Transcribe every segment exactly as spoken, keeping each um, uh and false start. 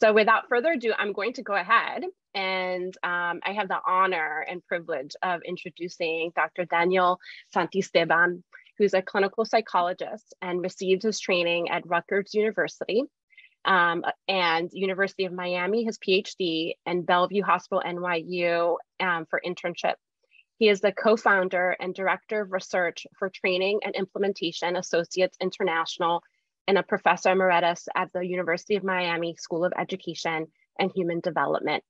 So without further ado, I'm going to go ahead and um, I have the honor and privilege of introducing Doctor Daniel Santisteban, who's a clinical psychologist and received his training at Rutgers University um, and University of Miami, his PhD, and Bellevue Hospital, N Y U um, for internship. He is the co-founder and director of research for Training and Implementation Associates International and a professor emeritus at the University of Miami School of Education and Human Development.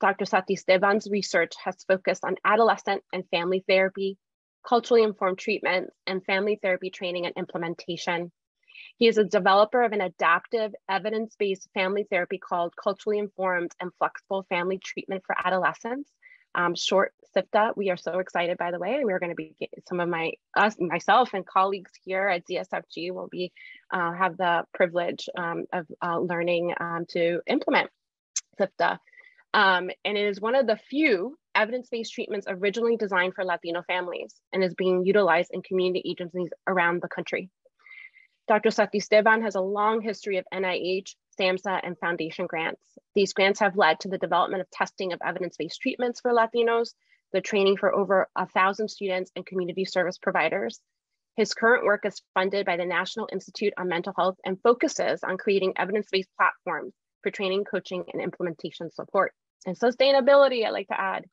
Doctor Santisteban's research has focused on adolescent and family therapy, culturally informed treatment, and family therapy training and implementation. He is a developer of an adaptive, evidence-based family therapy called Culturally Informed and Flexible Family Treatment for Adolescents, um, short SIFTA. We are so excited, by the way, and we're going to be getting some of my, us, myself and colleagues here at D S F G will be, uh, have the privilege um, of uh, learning um, to implement SIFTA. Um, and it is one of the few evidence-based treatments originally designed for Latino families and is being utilized in community agencies around the country. Doctor Santisteban has a long history of N I H, SAMHSA, and foundation grants. These grants have led to the development of testing of evidence-based treatments for Latinos, the training for over a thousand students and community service providers. His current work is funded by the National Institute on Mental Health and focuses on creating evidence-based platforms for training, coaching, and implementation support. And sustainability, I'd like to add.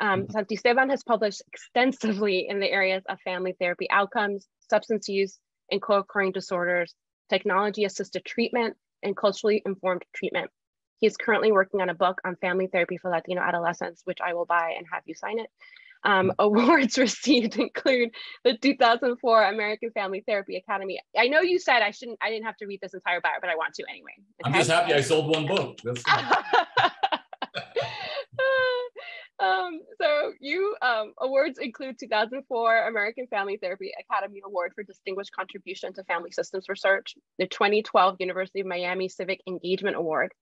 Um, Santisteban has published extensively in the areas of family therapy outcomes, substance use, and co-occurring disorders, technology-assisted treatment, and culturally informed treatment. He is currently working on a book on family therapy for Latino adolescents, which I will buy and have you sign it. Um, awards received include the two thousand four American Family Therapy Academy. I know you said I shouldn't, I didn't have to read this entire bio, but I want to anyway. Okay? I'm just happy I sold one book. That's Um, so you um, awards include two thousand four American Family Therapy Academy Award for Distinguished Contribution to Family Systems Research, the twenty twelve University of Miami Civic Engagement Award,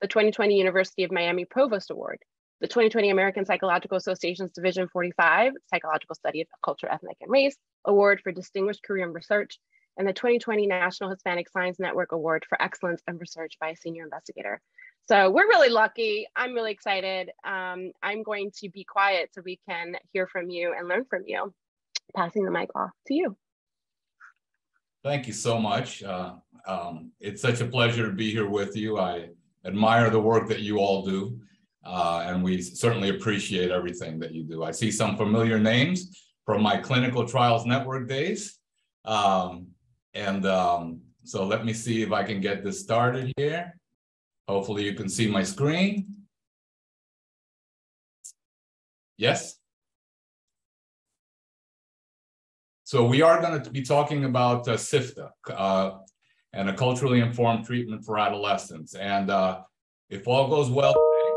the twenty twenty University of Miami Provost Award, the twenty twenty American Psychological Association's Division forty-five, Psychological Study of Culture, Ethnic, and Race Award for Distinguished Career in Research, and the twenty twenty National Hispanic Science Network Award for Excellence in Research by a Senior Investigator. So we're really lucky. I'm really excited. Um, I'm going to be quiet so we can hear from you and learn from you. Passing the mic off to you. Thank you so much. Uh, um, it's such a pleasure to be here with you. I admire the work that you all do, uh, and we certainly appreciate everything that you do. I see some familiar names from my clinical trials network days. Um, and um, so let me see if I can get this started here. Hopefully you can see my screen. Yes? So we are going to be talking about uh, SIFTA uh, and a culturally informed treatment for adolescents. And uh, if all goes well today,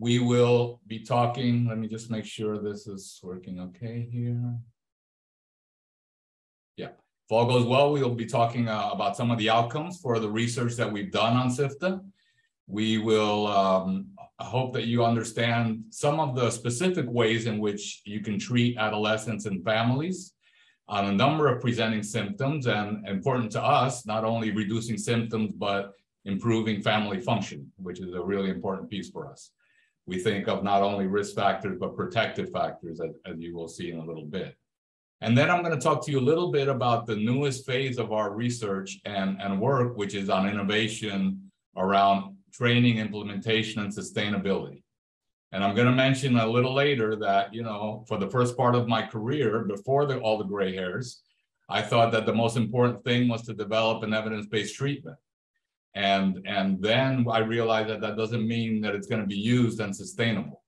we will be talking. Let me just make sure this is working okay here. Yeah. If all goes well, we will be talking uh, about some of the outcomes for the research that we've done on SIFTA. We will um, hope that you understand some of the specific ways in which you can treat adolescents and families on a number of presenting symptoms, and important to us, not only reducing symptoms, but improving family function, which is a really important piece for us. We think of not only risk factors, but protective factors, as, as you will see in a little bit. And then I'm going to talk to you a little bit about the newest phase of our research and, and work, which is on innovation around training, implementation, and sustainability. And I'm going to mention a little later that, you know, for the first part of my career, before the, all the gray hairs, I thought that the most important thing was to develop an evidence-based treatment. And, and then I realized that that doesn't mean that it's going to be used and sustainable.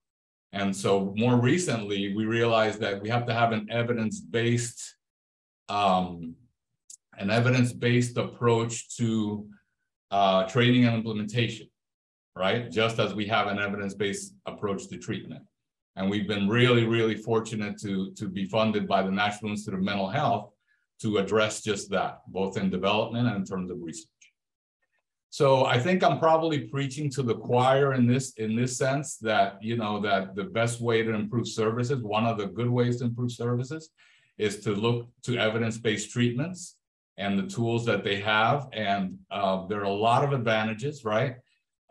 And so more recently, we realized that we have to have an evidence-based, um, an evidence-based approach to uh, training and implementation. Right? Just as we have an evidence-based approach to treatment. And we've been really, really fortunate to, to be funded by the National Institute of Mental Health to address just that, both in development and in terms of research. So I think I'm probably preaching to the choir in this, in this sense that, you know, that the best way to improve services, one of the good ways to improve services, is to look to evidence-based treatments and the tools that they have. And uh, there are a lot of advantages, right?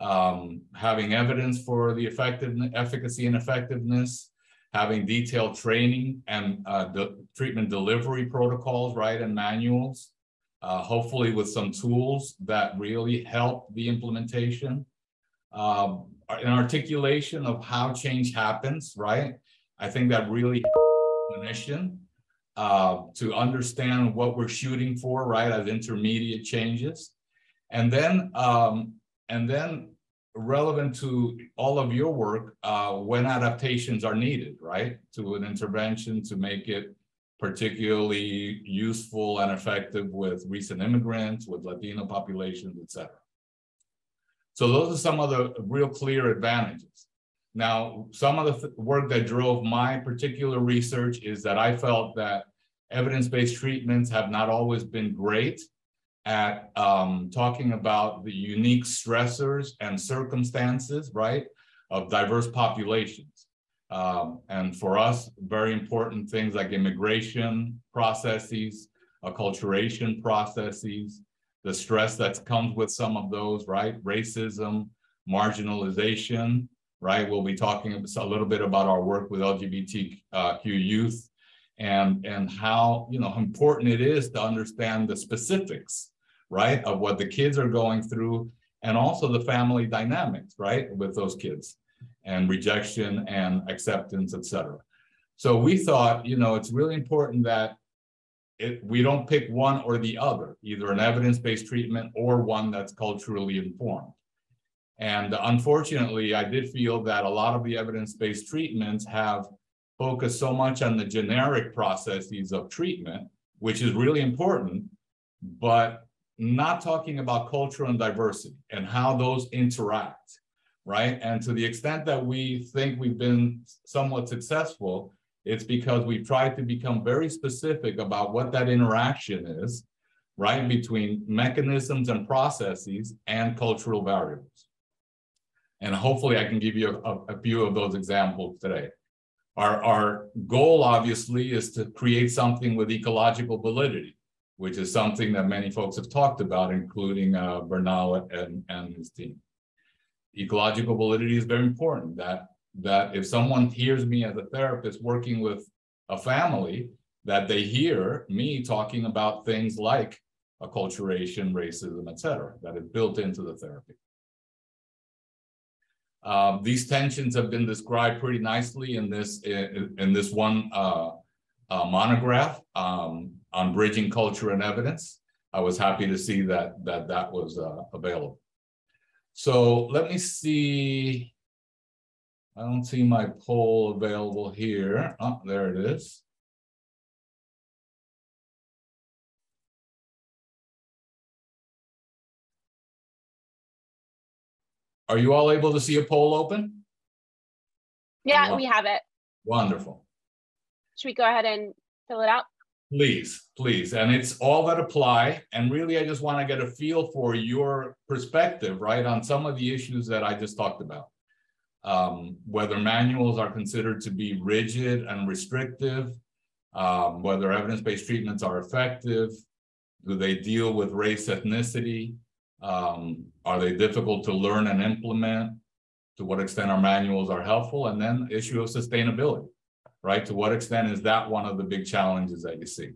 um, having evidence for the effectiveness, efficacy and effectiveness, having detailed training and uh, the treatment delivery protocols, right, and manuals, uh, hopefully with some tools that really help the implementation, uh, an articulation of how change happens, right? I think that really helps the clinician uh, to understand what we're shooting for, right, as intermediate changes. And then, um, and then relevant to all of your work, uh, when adaptations are needed, right, to an intervention to make it particularly useful and effective with recent immigrants, with Latino populations, et cetera. So those are some of the real clear advantages. Now, some of the th work that drove my particular research is that I felt that evidence-based treatments have not always been great at um, talking about the unique stressors and circumstances, right, of diverse populations. Um, and for us, very important things like immigration processes, acculturation processes, the stress that comes with some of those, right? Racism, marginalization, right? We'll be talking a little bit about our work with L G B T Q youth and, and how, you know, important it is to understand the specifics, right, of what the kids are going through and also the family dynamics, right, with those kids and rejection and acceptance, et cetera. So we thought, you know, it's really important that It, we don't pick one or the other, either an evidence-based treatment or one that's culturally informed. And unfortunately, I did feel that a lot of the evidence-based treatments have focused so much on the generic processes of treatment, which is really important, but not talking about culture and diversity and how those interact, right? And to the extent that we think we've been somewhat successful, it's because we've tried to become very specific about what that interaction is, right, between mechanisms and processes and cultural variables. And hopefully I can give you a, a few of those examples today. Our, our goal, obviously, is to create something with ecological validity, which is something that many folks have talked about, including uh, Bernal and, and his team. Ecological validity is very important, that that if someone hears me as a therapist working with a family, that they hear me talking about things like acculturation, racism, et cetera, that is built into the therapy. Uh, these tensions have been described pretty nicely in this, in, in this one uh, uh, monograph um, on bridging culture and evidence. I was happy to see that that, that was uh, available. So let me see. I don't see my poll available here. Oh, there it is. Are you all able to see a poll open? Yeah, wow. We have it. Wonderful. Should we go ahead and fill it out? Please, please. And it's all that apply. And really, I just want to get a feel for your perspective, right, on some of the issues that I just talked about. Um, whether manuals are considered to be rigid and restrictive, um, whether evidence-based treatments are effective, do they deal with race, ethnicity, um, are they difficult to learn and implement, to what extent our manuals are helpful, and then issue of sustainability, right? To what extent is that one of the big challenges that you see?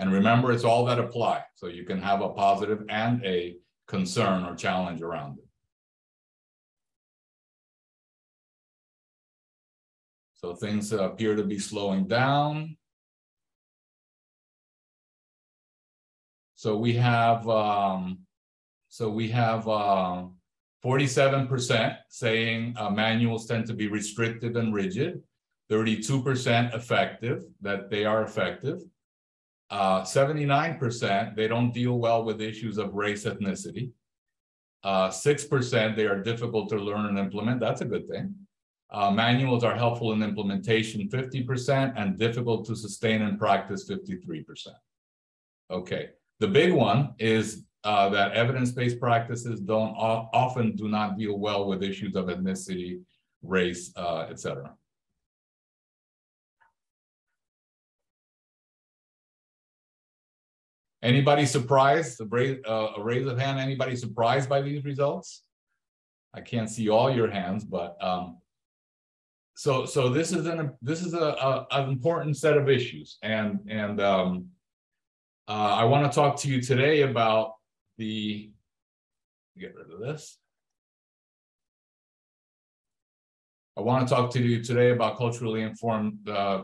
And remember, it's all that apply. So you can have a positive and a concern or challenge around it. So things appear to be slowing down. So we have, um, so we have forty-seven percent uh, saying uh, manuals tend to be restrictive and rigid, thirty-two percent effective, that they are effective. seventy-nine percent, uh, they don't deal well with issues of race, ethnicity. six percent, uh, they are difficult to learn and implement. That's a good thing. Uh, manuals are helpful in implementation, fifty percent, and difficult to sustain and practice, fifty-three percent. Okay. The big one is uh, that evidence-based practices don't often do not deal well with issues of ethnicity, race, uh, et cetera. Anybody surprised? A raise, uh, a raise of hand. Anybody surprised by these results? I can't see all your hands, but um, so so this is an this is a, a an important set of issues, and and um, uh, I want to talk to you today about the. Get rid of this. I want to talk to you today about culturally informed uh,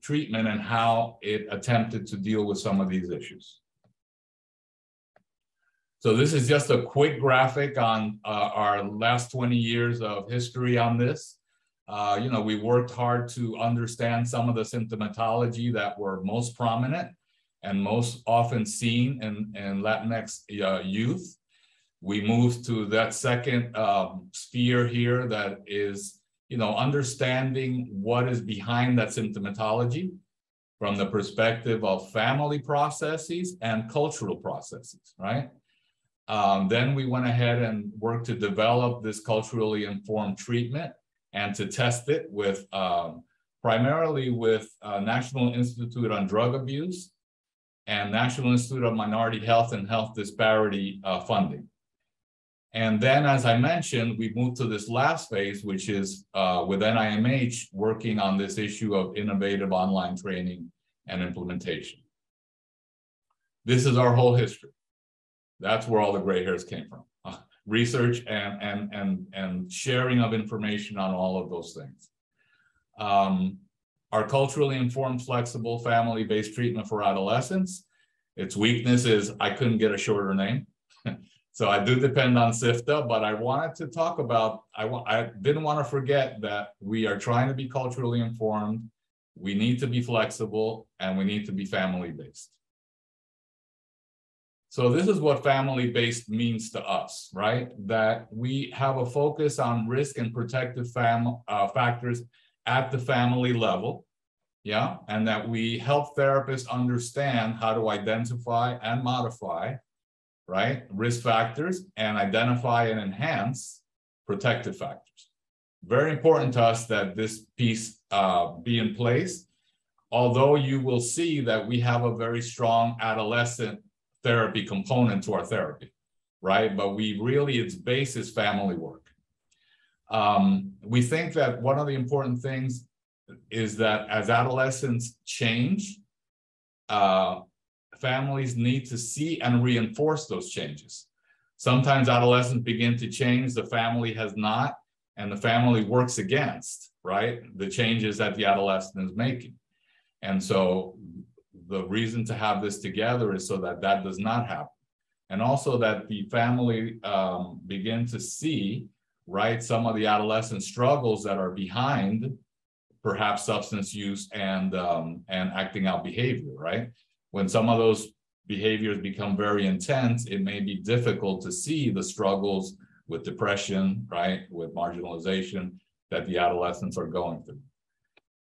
treatment and how it attempted to deal with some of these issues. So this is just a quick graphic on uh, our last twenty years of history on this. Uh, you know, we worked hard to understand some of the symptomatology that were most prominent and most often seen in, in Latinx uh, youth. We moved to that second um, sphere here that is, you know, understanding what is behind that symptomatology from the perspective of family processes and cultural processes, right? Um, then we went ahead and worked to develop this culturally informed treatment and to test it with um, primarily with uh, National Institute on Drug Abuse and National Institute of Minority Health and Health Disparity uh, funding. And then, as I mentioned, we moved to this last phase, which is uh, with N I M H working on this issue of innovative online training and implementation. This is our whole history. That's where all the gray hairs came from. Uh, research and, and, and, and sharing of information on all of those things. Um, our culturally informed, flexible, family-based treatment for adolescents. Its weakness is I couldn't get a shorter name. So I do depend on SIFTA, but I wanted to talk about, I, I didn't want to forget that we are trying to be culturally informed, we need to be flexible, and we need to be family-based. So this is what family-based means to us, right? That we have a focus on risk and protective fam uh, factors at the family level, yeah? And that we help therapists understand how to identify and modify right? Risk factors and identify and enhance protective factors. Very important to us that this piece uh, be in place, although you will see that we have a very strong adolescent therapy component to our therapy, right? But we really, its base is family work. Um, we think that one of the important things is that as adolescents change, uh, families need to see and reinforce those changes. Sometimes adolescents begin to change, the family has not, and the family works against, right, the changes that the adolescent is making. And so the reason to have this together is so that that does not happen. And also that the family um, begin to see, right, some of the adolescent struggles that are behind perhaps substance use and, um, and acting out behavior, right? When some of those behaviors become very intense, it may be difficult to see the struggles with depression, right, with marginalization that the adolescents are going through.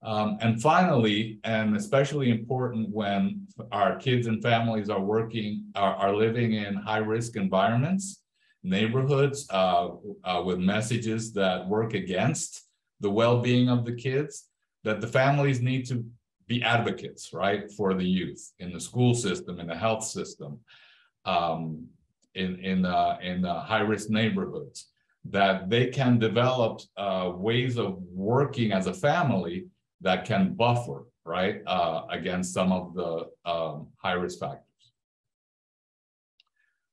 Um, and finally, and especially important when our kids and families are working, are, are living in high-risk environments, neighborhoods uh, uh, with messages that work against the well-being of the kids, that the families need to be advocates, right, for the youth in the school system, in the health system, um, in in uh, in uh, high-risk neighborhoods, that they can develop uh, ways of working as a family that can buffer, right, uh, against some of the um, high-risk factors.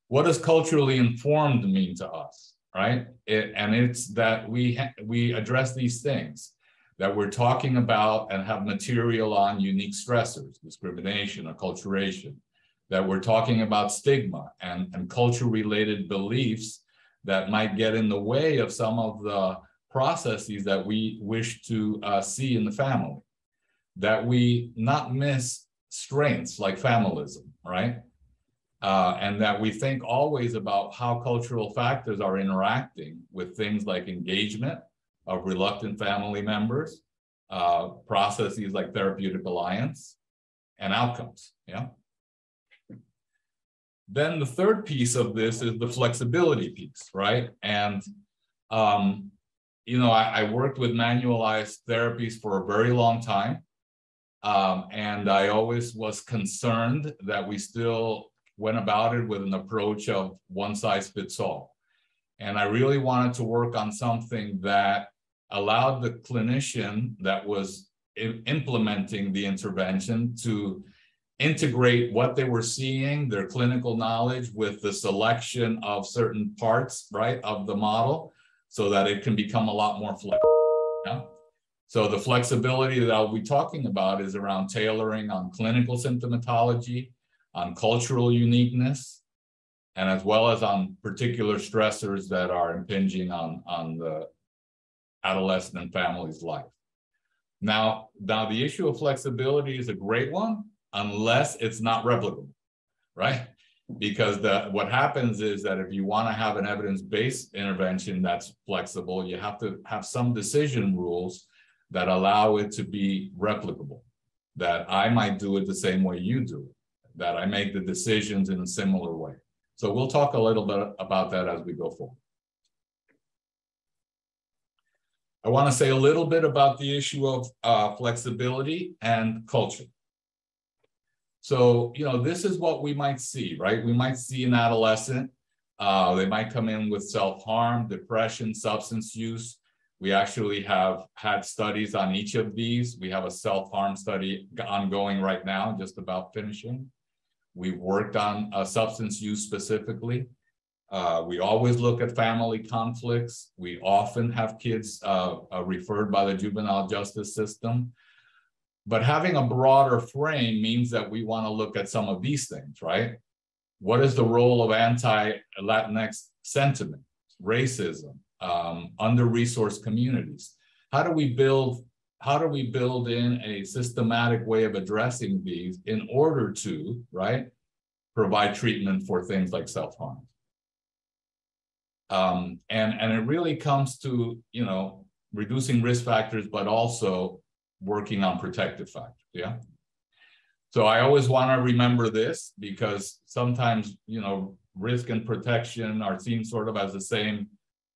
What does culturally informed mean to us, right? It, and it's that we ha we address these things. That we're talking about and have material on unique stressors, discrimination, acculturation, that we're talking about stigma and, and culture-related beliefs that might get in the way of some of the processes that we wish to uh, see in the family, that we not miss strengths like familism, right? Uh, and that we think always about how cultural factors are interacting with things like engagement, of reluctant family members, uh, processes like therapeutic alliance, and outcomes, yeah? Then the third piece of this is the flexibility piece, right? And, um, you know, I, I worked with manualized therapies for a very long time. Um, and I always was concerned that we still went about it with an approach of one size fits all. And I really wanted to work on something that allowed the clinician that was implementing the intervention to integrate what they were seeing, their clinical knowledge, with the selection of certain parts, right, of the model, so that it can become a lot more flexible. Yeah? So the flexibility that I'll be talking about is around tailoring on clinical symptomatology, on cultural uniqueness, and as well as on particular stressors that are impinging on, on the adolescent and family's life. Now, now, the issue of flexibility is a great one, unless it's not replicable, right? Because the, what happens is that if you want to have an evidence-based intervention that's flexible, you have to have some decision rules that allow it to be replicable, that I might do it the same way you do it, that I make the decisions in a similar way. So we'll talk a little bit about that as we go forward. I want to say a little bit about the issue of uh, flexibility and culture. So, you know, this is what we might see, right? We might see an adolescent. Uh, they might come in with self-harm, depression, substance use. We actually have had studies on each of these. We have a self-harm study ongoing right now, just about finishing. We've worked on uh, substance use specifically. Uh, we always look at family conflicts. We often have kids uh, uh, referred by the juvenile justice system. But having a broader frame means that we want to look at some of these things, right? What is the role of anti-Latinx sentiment, racism, um, under-resourced communities? How do we build, how do we build in a systematic way of addressing these in order to, right, provide treatment for things like self-harm? Um, and, and it really comes to, you know, reducing risk factors, but also working on protective factors, yeah? So I always want to remember this, because sometimes, you know, risk and protection are seen sort of as the same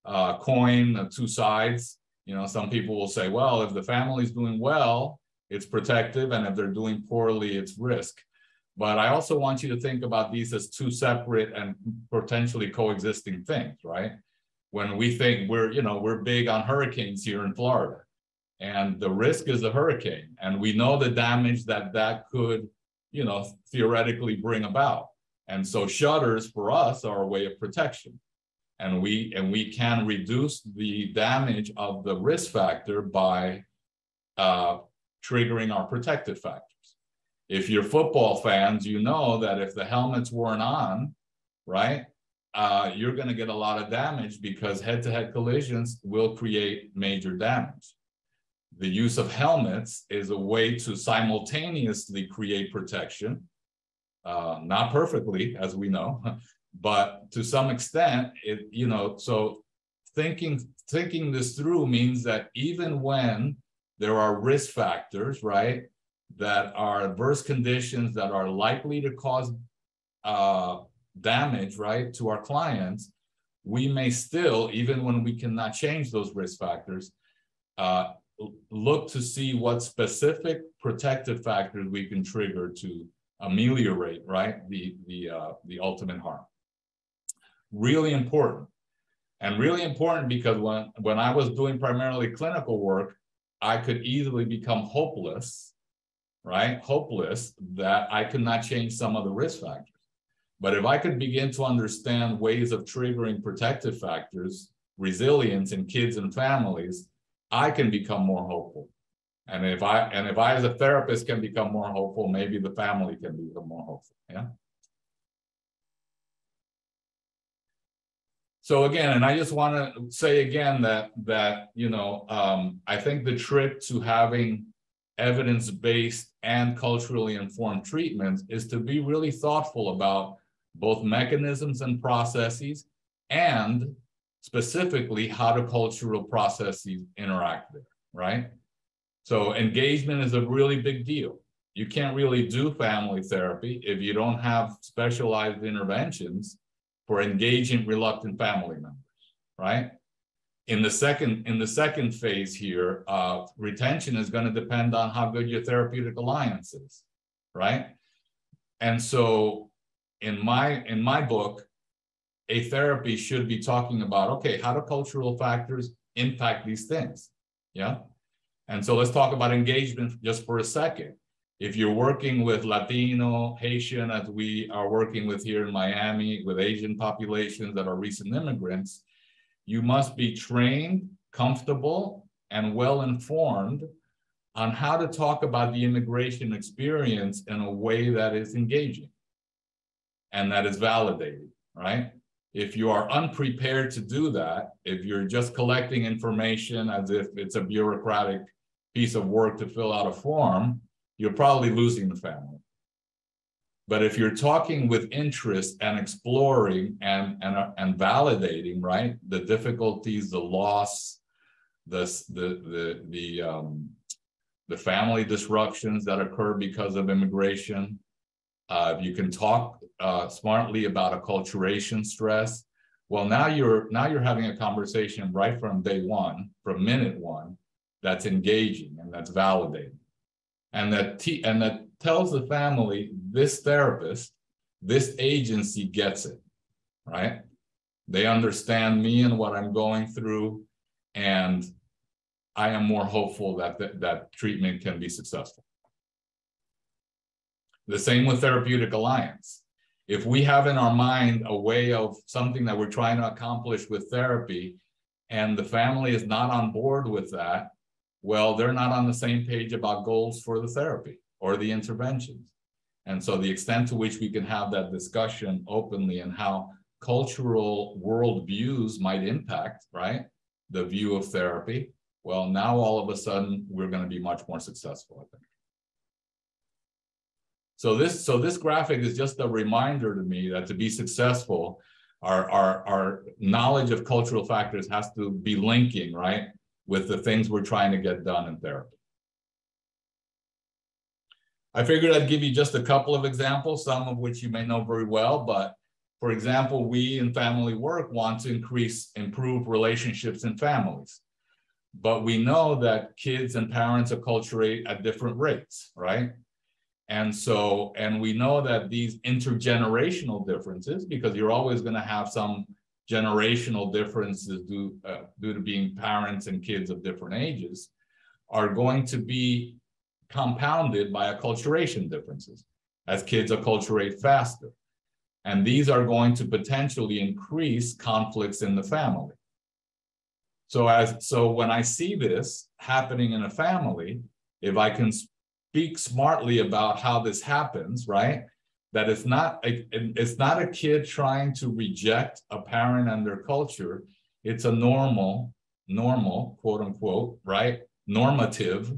uh, coin, the two sides. You know, some people will say, well, if the family's doing well, it's protective, and if they're doing poorly, it's risk. But I also want you to think about these as two separate and potentially coexisting things, right? When we think we're, you know, we're big on hurricanes here in Florida, and the risk is a hurricane, and we know the damage that that could, you know, theoretically bring about. And so shutters for us are a way of protection. And we, and we can reduce the damage of the risk factor by uh, triggering our protective factors. If you're football fans, you know that if the helmets weren't on, right, uh, you're going to get a lot of damage, because head-to-head collisions will create major damage. The use of helmets is a way to simultaneously create protection, uh, not perfectly, as we know, but to some extent, it, you know, so thinking, thinking this through means that even when there are risk factors, right, that are adverse conditions that are likely to cause uh, damage, right, to our clients, we may still, even when we cannot change those risk factors, uh, look to see what specific protective factors we can trigger to ameliorate, right, the, the, uh, the ultimate harm. Really important. And really important because when, when I was doing primarily clinical work, I could easily become hopeless, right, hopeless that I could not change some of the risk factors. But if I could begin to understand ways of triggering protective factors, resilience in kids and families, I can become more hopeful. And if I, and if I as a therapist can become more hopeful, maybe the family can become more hopeful, yeah? So again, and I just want to say again that, that you know, um, I think the trick to having evidence-based and culturally informed treatments is to be really thoughtful about both mechanisms and processes, and specifically how do cultural processes interact there, right? So engagement is a really big deal. You can't really do family therapy if you don't have specialized interventions for engaging reluctant family members, right? In the second, in the second phase here, uh, retention is going to depend on how good your therapeutic alliance is, right? And so in my, in my book, a therapy should be talking about, okay, how do cultural factors impact these things? Yeah. And so let's talk about engagement just for a second. If you're working with Latino, Haitian, as we are working with here in Miami, with Asian populations that are recent immigrants, you must be trained, comfortable, and well-informed on how to talk about the immigration experience in a way that is engaging and that is validating, right? If you are unprepared to do that, if you're just collecting information as if it's a bureaucratic piece of work to fill out a form, you're probably losing the family. But if you're talking with interest and exploring and, and, and validating, right, the difficulties, the loss, the, the, the, the, um, the family disruptions that occur because of immigration, uh, if you can talk uh, smartly about acculturation stress, well, now you're, now you're having a conversation right from day one, from minute one, that's engaging and that's validating. And that, t and that tells the family, this therapist, this agency gets it, right? They understand me and what I'm going through, and I am more hopeful that th that treatment can be successful. The same with therapeutic alliance. If we have in our mind a way of something that we're trying to accomplish with therapy, and the family is not on board with that, well, they're not on the same page about goals for the therapy or the interventions. And so the extent to which we can have that discussion openly and how cultural worldviews might impact, right, the view of therapy, well, now all of a sudden, we're going to be much more successful, I think. So this, so this graphic is just a reminder to me that to be successful, our, our, our knowledge of cultural factors has to be linking, right, with the things we're trying to get done in therapy. I figured I'd give you just a couple of examples, some of which you may know very well, but for example, we in family work want to increase, improve relationships in families. But we know that kids and parents acculturate at different rates, right? And so, and we know that these intergenerational differences, because you're always gonna have some generational differences due, uh, due to being parents and kids of different ages, are going to be compounded by acculturation differences as kids acculturate faster. And these are going to potentially increase conflicts in the family. So, as, so when I see this happening in a family, if I can speak smartly about how this happens, right? That it's not, a, it's not a kid trying to reject a parent and their culture. It's a normal, normal, quote unquote, right? Normative,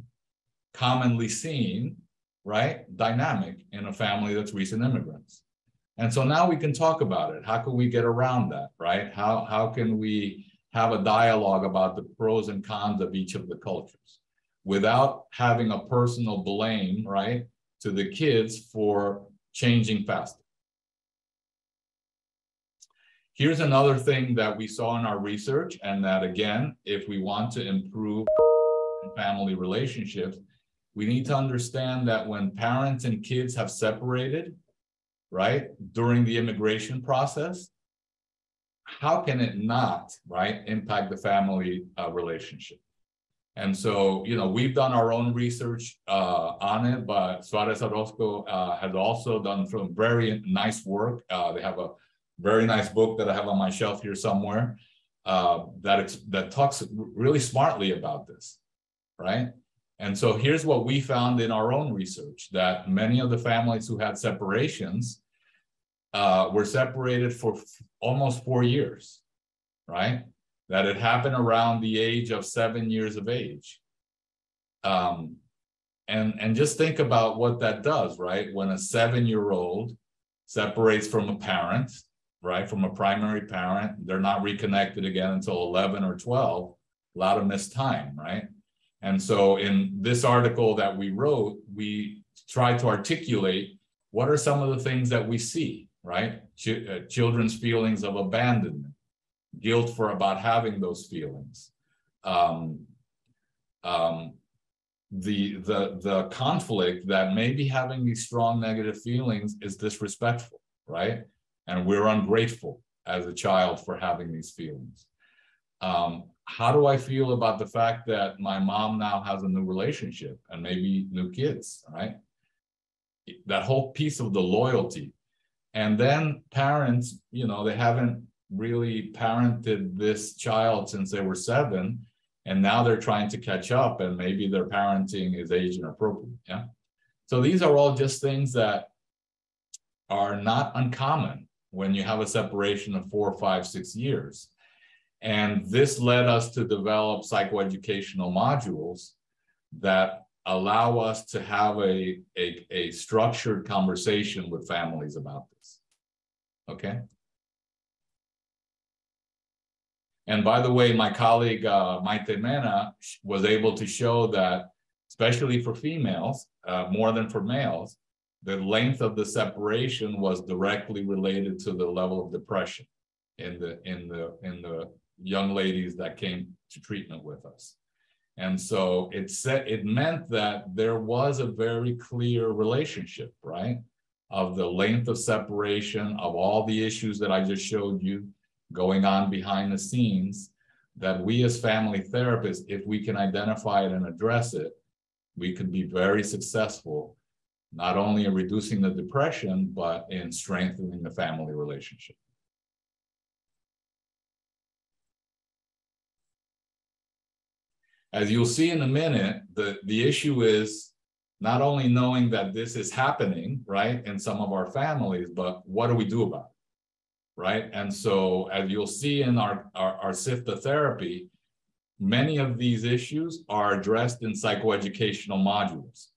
commonly seen, right? Dynamic in a family that's recent immigrants. And so now we can talk about it. How can we get around that, right? How, how can we have a dialogue about the pros and cons of each of the cultures without having a personal blame, right, to the kids for changing faster. Here's another thing that we saw in our research, and that again, if we want to improve family relationships, we need to understand that when parents and kids have separated, right, during the immigration process, how can it not, right, impact the family uh, relationship? And so, you know, we've done our own research uh, on it, but Suarez Orozco uh, has also done some very nice work. Uh, they have a very nice book that I have on my shelf here somewhere uh, that, it's, that talks really smartly about this, right? And so here's what we found in our own research, that many of the families who had separations uh, were separated for almost four years, right? That it happened around the age of seven years of age. Um, and, and just think about what that does, right? When a seven-year-old separates from a parent, right, from a primary parent, they're not reconnected again until eleven or twelve, a lot of missed time, right? And so in this article that we wrote, we tried to articulate what are some of the things that we see, right? Ch- uh, children's feelings of abandonment, guilt for about having those feelings. Um, um, the, the, the conflict that maybe having these strong negative feelings is disrespectful, right? And we're ungrateful as a child for having these feelings. Um, how do I feel about the fact that my mom now has a new relationship and maybe new kids, right? That whole piece of the loyalty. And then parents, you know, they haven't really parented this child since they were seven, and now they're trying to catch up, and maybe their parenting is age inappropriate, yeah? So these are all just things that are not uncommon when you have a separation of four, five, six years. And this led us to develop psychoeducational modules that allow us to have a, a, a structured conversation with families about this, okay? And by the way, my colleague, uh, Maite Mena, was able to show that, especially for females, uh, more than for males, the length of the separation was directly related to the level of depression in the, in the, in the young ladies that came to treatment with us. And so it said, it meant that there was a very clear relationship, right? Of the length of separation, of all the issues that I just showed you going on behind the scenes, that we as family therapists, if we can identify it and address it, we could be very successful, not only in reducing the depression, but in strengthening the family relationship. As you'll see in a minute, the, the issue is not only knowing that this is happening, right, in some of our families, but what do we do about it, right? And so as you'll see in our, our, our S I F T A therapy, many of these issues are addressed in psychoeducational modules,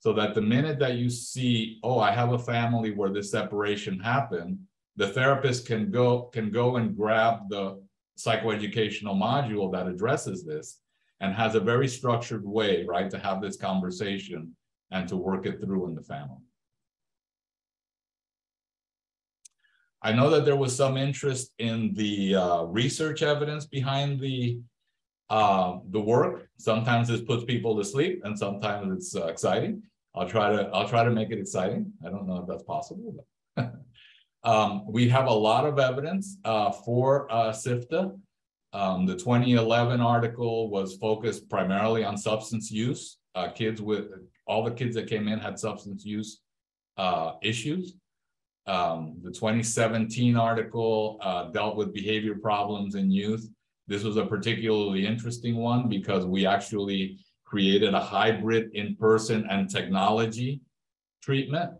so that the minute that you see, oh, I have a family where this separation happened, the therapist can go, can go and grab the psychoeducational module that addresses this, and has a very structured way, right, to have this conversation and to work it through in the family. I know that there was some interest in the uh, research evidence behind the, uh, the work. Sometimes this puts people to sleep, and sometimes it's uh, exciting. I'll try to, I'll try to make it exciting. I don't know if that's possible, but um, we have a lot of evidence uh, for uh, S I F T A. Um, the twenty eleven article was focused primarily on substance use. Uh, kids with, all the kids that came in had substance use uh, issues. Um, the twenty seventeen article uh, dealt with behavior problems in youth. This was a particularly interesting one because we actually created a hybrid in-person and technology treatment.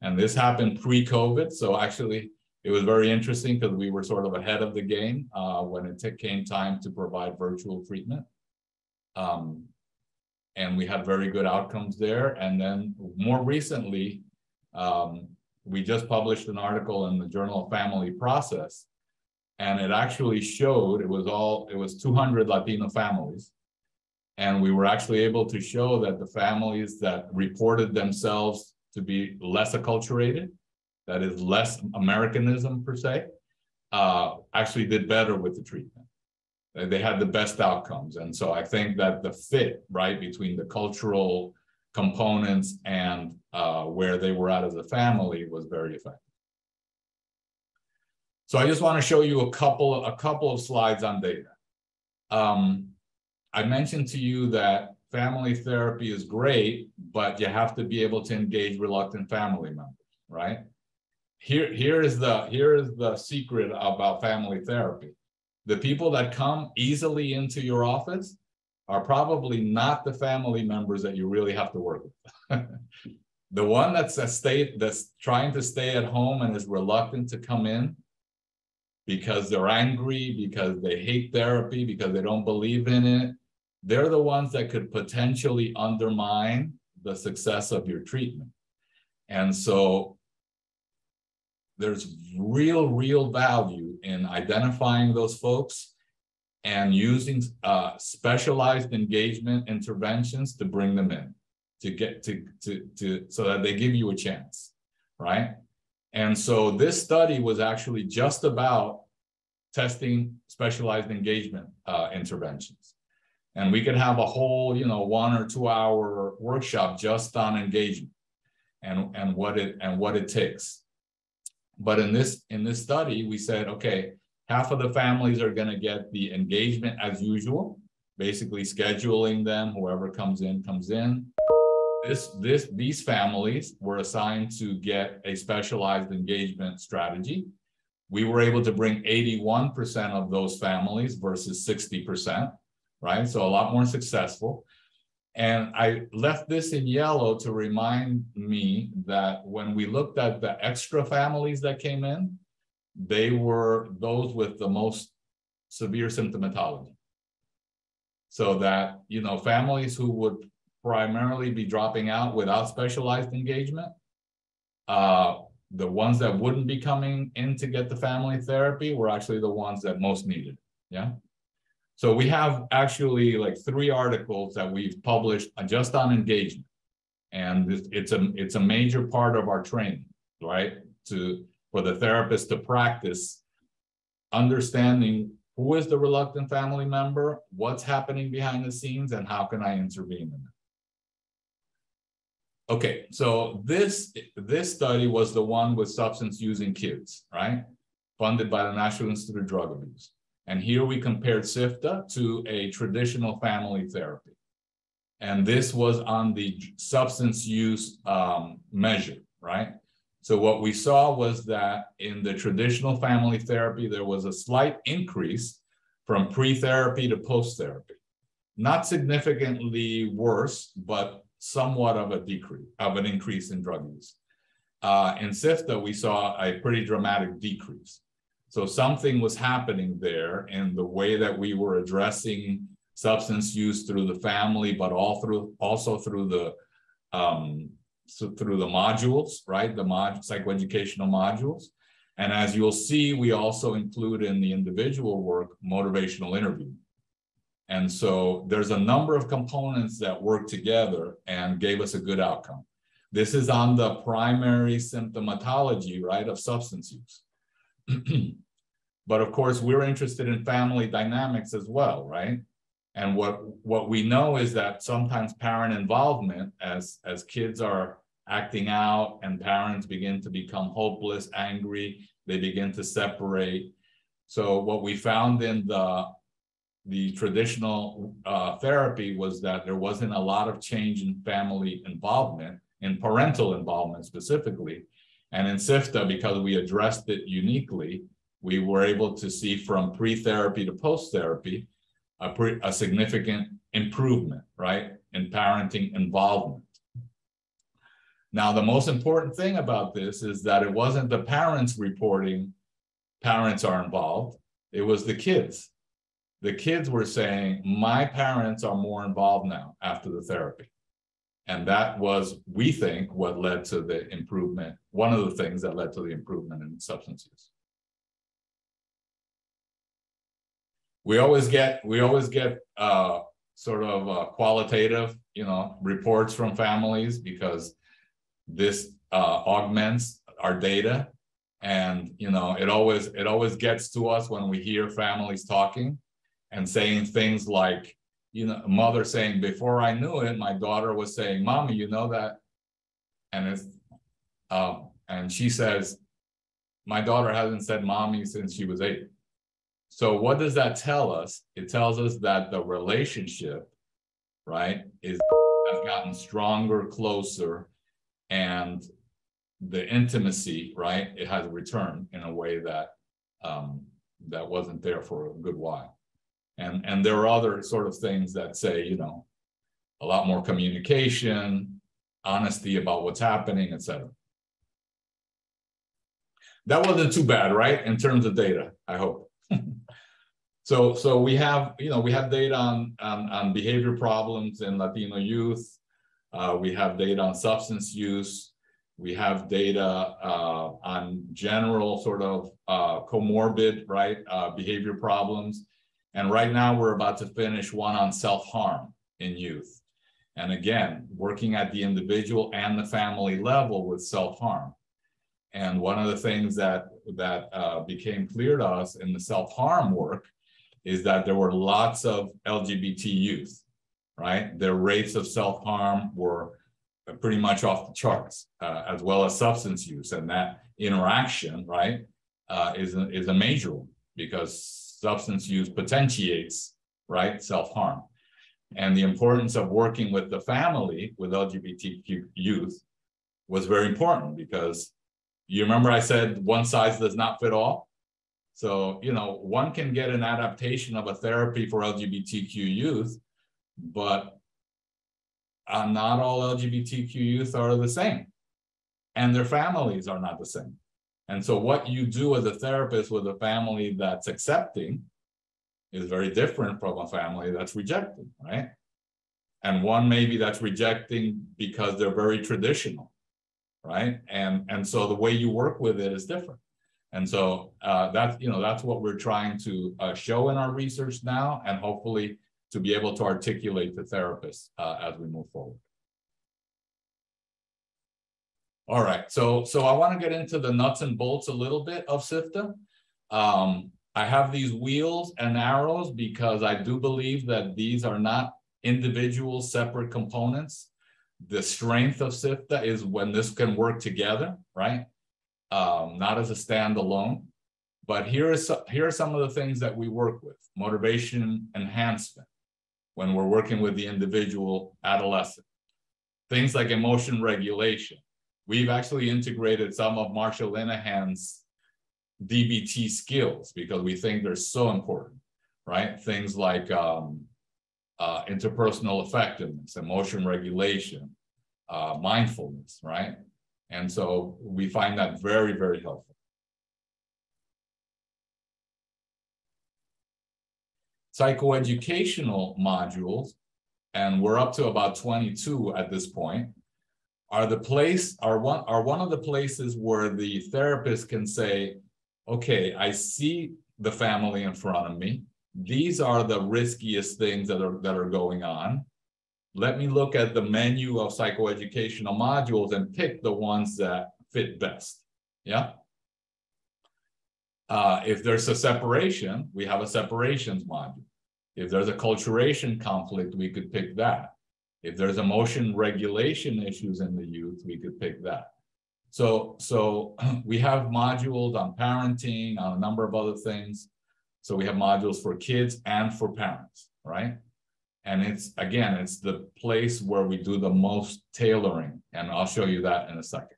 And this happened pre-COVID, so actually, it was very interesting because we were sort of ahead of the game uh, when it came time to provide virtual treatment. Um, and we had very good outcomes there. And then more recently, um, we just published an article in the Journal of Family Process, and it actually showed, it was all, it was two hundred Latino families. And we were actually able to show that the families that reported themselves to be less acculturated, that is less Americanism per se, uh, actually did better with the treatment. They had the best outcomes. And so I think that the fit, right, between the cultural components and uh, where they were at as a family was very effective. So I just want to show you a couple, a couple of slides on data. Um, I mentioned to you that family therapy is great, but you have to be able to engage reluctant family members, right? Here, here is the, here is the secret about family therapy. The people that come easily into your office are probably not the family members that you really have to work with. The one that's a state that's trying to stay at home and is reluctant to come in because they're angry, because they hate therapy, because they don't believe in it, they're the ones that could potentially undermine the success of your treatment. And so there's real, real value in identifying those folks and using uh, specialized engagement interventions to bring them in, to get to, to, to, so that they give you a chance, right? And so this study was actually just about testing, specialized engagement uh, interventions. And we could have a whole, you know, one or two hour workshop just on engagement and, and what it and what it takes. But in this in this study, we said, okay, half of the families are going to get the engagement as usual, basically scheduling them, whoever comes in comes in. This this these families were assigned to get a specialized engagement strategy. We were able to bring eighty-one percent of those families versus sixty percent. Right? So a lot more successful. And I left this in yellow to remind me that when we looked at the extra families that came in, they were those with the most severe symptomatology. So that, you know, families who would primarily be dropping out without specialized engagement, uh, the ones that wouldn't be coming in to get the family therapy were actually the ones that most needed. Yeah. So we have actually like three articles that we've published just on engagement. And it's, it's, a, it's a major part of our training, right? To, for the therapist to practice understanding who is the reluctant family member, what's happening behind the scenes, and how can I intervene in it. Okay, so this, this study was the one with substance use in kids, right? Funded by the National Institute of Drug Abuse. And here we compared SIFTA to a traditional family therapy. And this was on the substance use um, measure, right? So what we saw was that in the traditional family therapy, there was a slight increase from pre-therapy to post-therapy. Not significantly worse, but somewhat of a decrease, of an increase in drug use. Uh, in SIFTA, we saw a pretty dramatic decrease. So something was happening there in the way that we were addressing substance use through the family, but all through also through the um, so through the modules, right? The mod psychoeducational modules. And as you'll see, we also include in the individual work motivational interviewing. And so there's a number of components that work together and gave us a good outcome. This is on the primary symptomatology, right, of substance use. But of course, we're interested in family dynamics as well, right? And what, what we know is that sometimes parent involvement, as, as kids are acting out and parents begin to become hopeless, angry, they begin to separate. So what we found in the, the traditional uh, therapy was that there wasn't a lot of change in family involvement, in parental involvement specifically. And in SIFTA, because we addressed it uniquely, we were able to see from pre-therapy to post-therapy a, pre a significant improvement, right, in parenting involvement. Now, the most important thing about this is that it wasn't the parents reporting parents are involved. It was the kids. The kids were saying, my parents are more involved now after the therapy. And that was, we think, what led to the improvement, one of the things that led to the improvement in substance use. We always get, we always get uh, sort of uh, qualitative, you know, reports from families because this uh, augments our data, and you know, it always it always gets to us when we hear families talking and saying things like, you know, mother saying, before I knew it, my daughter was saying, mommy, you know that? And it's, uh, and she says, my daughter hasn't said mommy since she was eight. So what does that tell us? It tells us that the relationship, right, is has gotten stronger, closer, and the intimacy, right, it has returned in a way that um, that wasn't there for a good while. And, and there are other sort of things that say, you know, a lot more communication, honesty about what's happening, et cetera. That wasn't too bad, right? In terms of data, I hope. so, so we have, you know, we have data on, on, on behavior problems in Latino youth. Uh, we have data on substance use. We have data uh, on general sort of uh, comorbid, right, uh, behavior problems. And right now we're about to finish one on self-harm in youth. And again, working at the individual and the family level with self-harm. And one of the things that, that uh, became clear to us in the self-harm work is that there were lots of L G B T youth, right? Their rates of self-harm were pretty much off the charts, uh, as well as substance use. And that interaction, right, uh, is, a, is a major one, because substance use potentiates, right, self-harm. And the importance of working with the family, with L G B T Q youth, was very important, because you remember I said one size does not fit all? So, you know, one can get an adaptation of a therapy for L G B T Q youth, but uh, not all L G B T Q youth are the same, and their families are not the same. And so what you do as a therapist with a family that's accepting is very different from a family that's rejecting, right? And one maybe that's rejecting because they're very traditional, right? And, and so the way you work with it is different. And so uh, that's, you know, that's what we're trying to uh, show in our research now, and hopefully to be able to articulate to therapists uh, as we move forward. All right, so, so I want to get into the nuts and bolts a little bit of SIFTA. Um, I have these wheels and arrows because I do believe that these are not individual separate components. The strength of SIFTA is when this can work together, right? Um, not as a standalone. But here, is, here are some of the things that we work with. Motivation enhancement, when we're working with the individual adolescent. Things like emotion regulation. We've actually integrated some of Marsha Linehan's D B T skills because we think they're so important, right? Things like um, uh, interpersonal effectiveness, emotion regulation, uh, mindfulness, right? And so we find that very, very helpful. Psychoeducational modules, and we're up to about twenty-two at this point, are the place are one are one of the places where the therapist can say, okay, I see the family in front of me. These are the riskiest things that are that are going on. Let me look at the menu of psychoeducational modules and pick the ones that fit best. Yeah. Uh, if there's a separation, we have a separations module. If there's a acculturation conflict, we could pick that. If there's emotion regulation issues in the youth, we could pick that. So, so we have modules on parenting, on a number of other things. So we have modules for kids and for parents, right? And it's, again, it's the place where we do the most tailoring, and I'll show you that in a second.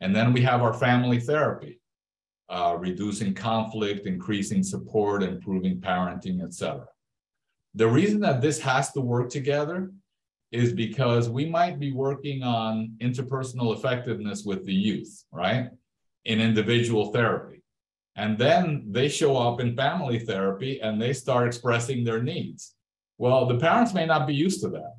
And then we have our family therapy, uh, reducing conflict, increasing support, improving parenting, et cetera. The reason that this has to work together is because we might be working on interpersonal effectiveness with the youth, right? In individual therapy. And then they show up in family therapy and they start expressing their needs. Well, the parents may not be used to that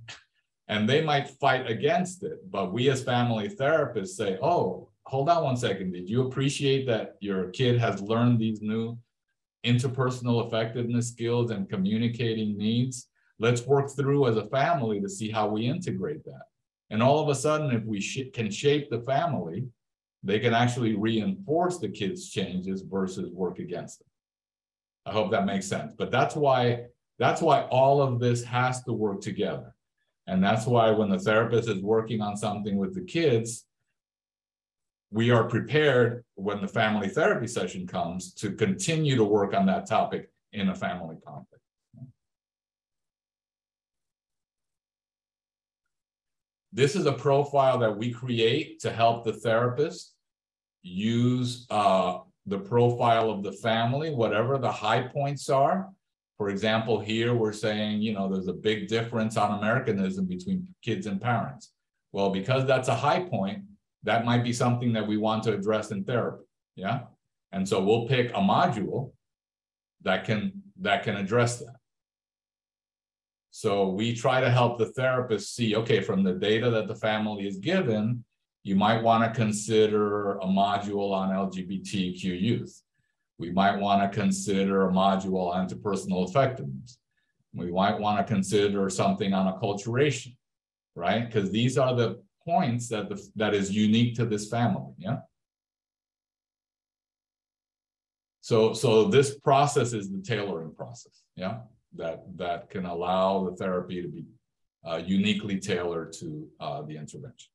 and they might fight against it, but we as family therapists say, oh, hold on one second. Did you appreciate that your kid has learned these new interpersonal effectiveness skills and communicating needs? Let's work through as a family to see how we integrate that. And all of a sudden, if we sh can shape the family, they can actually reinforce the kids' changes versus work against them. I hope that makes sense. But that's why, that's why all of this has to work together. And that's why when the therapist is working on something with the kids, we are prepared when the family therapy session comes to continue to work on that topic in a family context. This is a profile that we create to help the therapist use uh, the profile of the family, whatever the high points are. For example, here we're saying, you know, there's a big difference on Americanism between kids and parents. Well, because that's a high point, that might be something that we want to address in therapy, yeah? And so we'll pick a module that can, that can address that. So we try to help the therapist see, okay, from the data that the family is given, you might want to consider a module on L G B T Q youth. We might want to consider a module on interpersonal effectiveness. We might want to consider something on acculturation, right? Because these are the points that, the, that is unique to this family, yeah? So, so this process is the tailoring process, yeah, that, that can allow the therapy to be uh, uniquely tailored to uh, the intervention.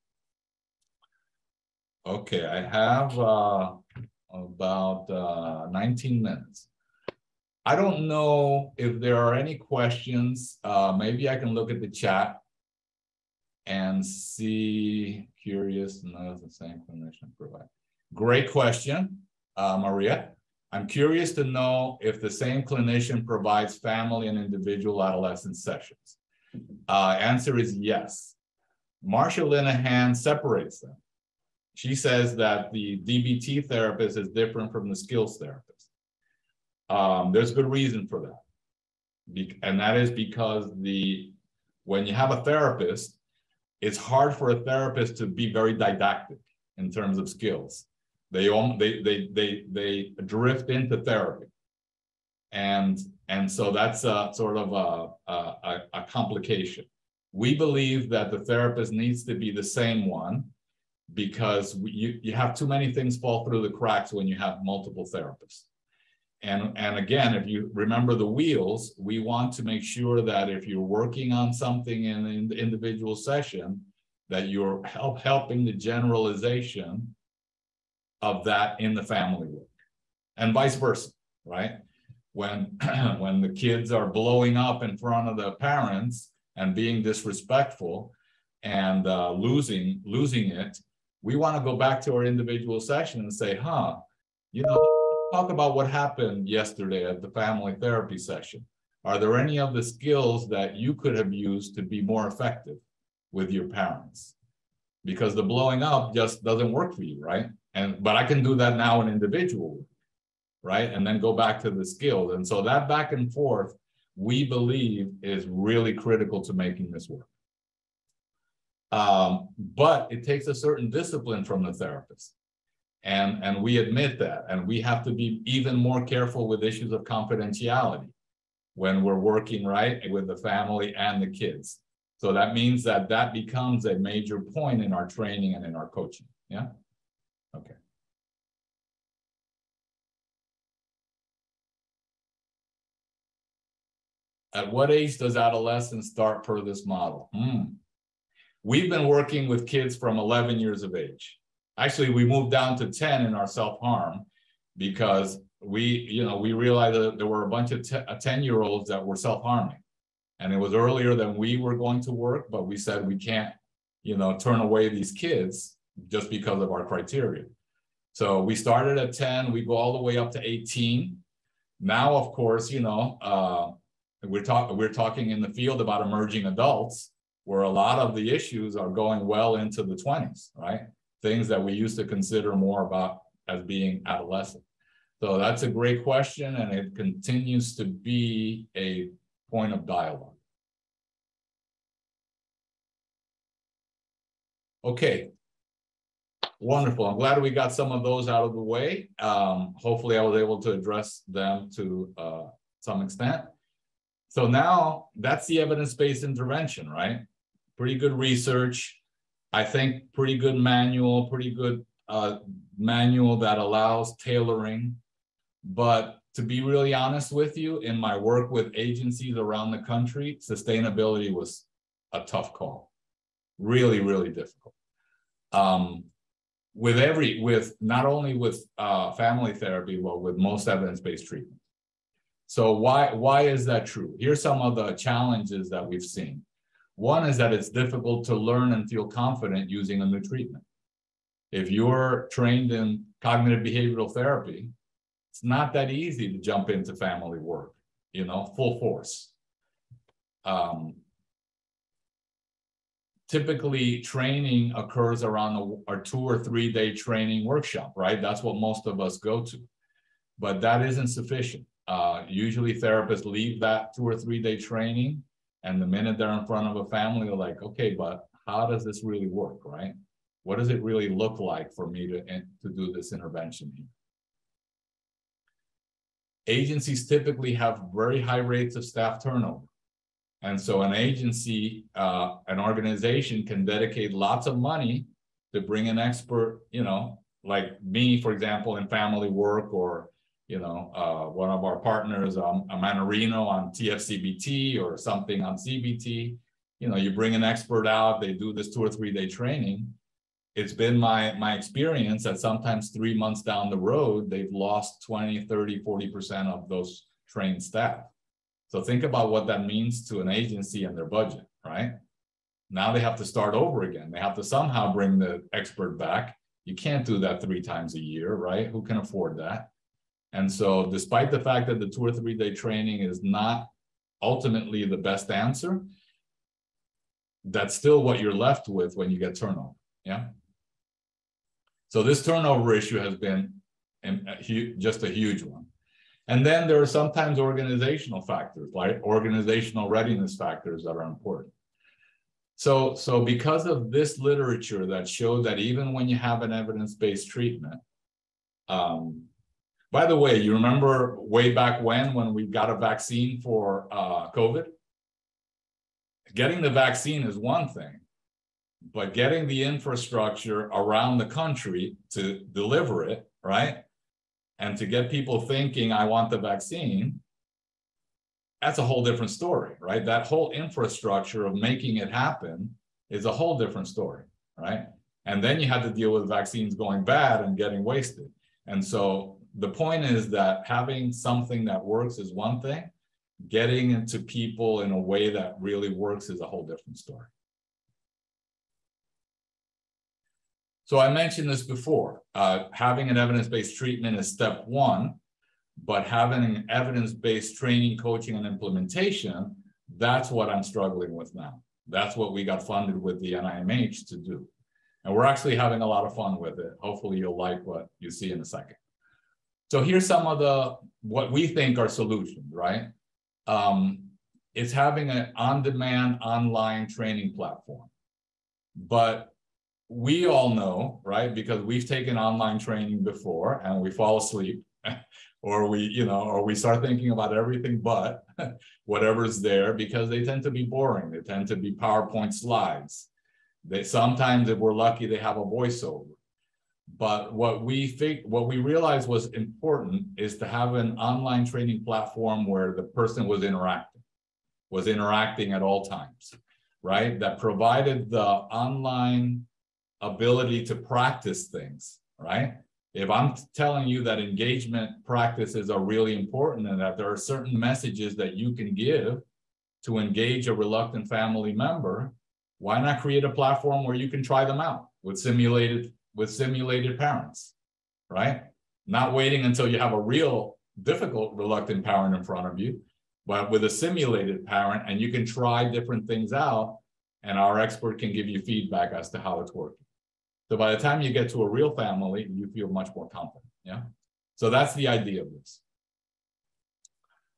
Okay, I have uh, about uh, nineteen minutes. I don't know if there are any questions. Uh, maybe I can look at the chat and see, curious, no, the same clinician provider. Great question, uh, Maria. I'm curious to know if the same clinician provides family and individual adolescent sessions. Uh, answer is yes. Marsha Linehan separates them. She says that the D B T therapist is different from the skills therapist. Um, there's good reason for that. Be- and that is because the when you have a therapist, it's hard for a therapist to be very didactic in terms of skills. They, they, they, they, they drift into therapy. And, and so that's a, sort of a, a, a complication. We believe that the therapist needs to be the same one because we, you, you have too many things fall through the cracks when you have multiple therapists. And, and again, if you remember the wheels, we want to make sure that if you're working on something in an individual session, that you're help, helping the generalization of that in the family work, and vice versa, right? When, when the kids are blowing up in front of the parents and being disrespectful and uh, losing, losing it, we want to go back to our individual session and say, huh, you know, talk about what happened yesterday at the family therapy session. Are there any of the skills that you could have used to be more effective with your parents? Because the blowing up just doesn't work for you, right? And, but I can do that now in individual, right? And then go back to the skills. And so that back and forth, we believe, is really critical to making this work. Um, but it takes a certain discipline from the therapist. And, and we admit that. And we have to be even more careful with issues of confidentiality when we're working, right, with the family and the kids. So that means that that becomes a major point in our training and in our coaching, yeah? Okay. At what age does adolescence start per this model? Mm. We've been working with kids from eleven years of age. Actually, we moved down to ten in our self-harm because we, you know, we realized that there were a bunch of ten-year-olds that were self-harming. And it was earlier than we were going to work, but we said we can't, you know, turn away these kids just because of our criteria. So we started at ten, we go all the way up to eighteen. Now, of course, you know, uh, we're, talk we're talking in the field about emerging adults, where a lot of the issues are going well into the twenties, right? Things that we used to consider more about as being adolescent. So that's a great question, and it continues to be a point of dialogue. Okay. Wonderful. I'm glad we got some of those out of the way. Um, hopefully I was able to address them to uh, some extent. So now that's the evidence-based intervention, right? Pretty good research. I think pretty good manual, pretty good uh, manual that allows tailoring. But to be really honest with you, in my work with agencies around the country, sustainability was a tough call. Really, really difficult. Um, With every, with not only with uh, family therapy, but with most evidence-based treatment. So why, why is that true? Here's some of the challenges that we've seen. One is that it's difficult to learn and feel confident using a new treatment. If you're trained in cognitive behavioral therapy, it's not that easy to jump into family work, you know, full force. Um, Typically, training occurs around a, a two or three day training workshop, right? That's what most of us go to, but that isn't sufficient. Uh, usually therapists leave that two or three day training, and the minute they're in front of a family, they're like, okay, but how does this really work, right? What does it really look like for me to, to do this intervention here? Agencies typically have very high rates of staff turnover. And so an agency, uh, an organization can dedicate lots of money to bring an expert, you know, like me, for example, in family work or you know, uh, one of our partners, um, a Manarino on T F C B T or something on C B T. You know, you bring an expert out, they do this two or three day training. It's been my, my experience that sometimes three months down the road, they've lost twenty, thirty, forty percent of those trained staff. So think about what that means to an agency and their budget, right? Now they have to start over again. They have to somehow bring the expert back. You can't do that three times a year, right? Who can afford that? And so despite the fact that the two or three day training is not ultimately the best answer, that's still what you're left with when you get turnover, yeah? So this turnover issue has been just a huge one. And then there are sometimes organizational factors, like organizational readiness factors that are important. So, so because of this literature that showed that even when you have an evidence-based treatment, um, by the way, you remember way back when, when we got a vaccine for uh, COVID? Getting the vaccine is one thing, but getting the infrastructure around the country to deliver it, right? And to get people thinking, I want the vaccine, that's a whole different story, right? That whole infrastructure of making it happen is a whole different story, right? And then you have to deal with vaccines going bad and getting wasted. And so the point is that having something that works is one thing. Getting into people in a way that really works is a whole different story. So I mentioned this before, uh, having an evidence-based treatment is step one, but having an evidence-based training, coaching, and implementation, that's what I'm struggling with now. That's what we got funded with the N I H to do. And we're actually having a lot of fun with it. Hopefully you'll like what you see in a second. So here's some of the, what we think are solutions, right? Um, it's having an on-demand online training platform. But we all know, right, because we've taken online training before and we fall asleep or we, you know, or we start thinking about everything but whatever's there because they tend to be boring. They tend to be PowerPoint slides. They sometimes, if we're lucky, they have a voiceover. But what we think, what we realized was important is to have an online training platform where the person was interacting, was interacting at all times, right? That provided the online ability to practice things, right? If I'm telling you that engagement practices are really important and that there are certain messages that you can give to engage a reluctant family member, why not create a platform where you can try them out with simulated, with simulated parents, right? Not waiting until you have a real difficult reluctant parent in front of you, but with a simulated parent, and you can try different things out and our expert can give you feedback as to how it's working. So by the time you get to a real family, you feel much more confident, yeah? So that's the idea of this.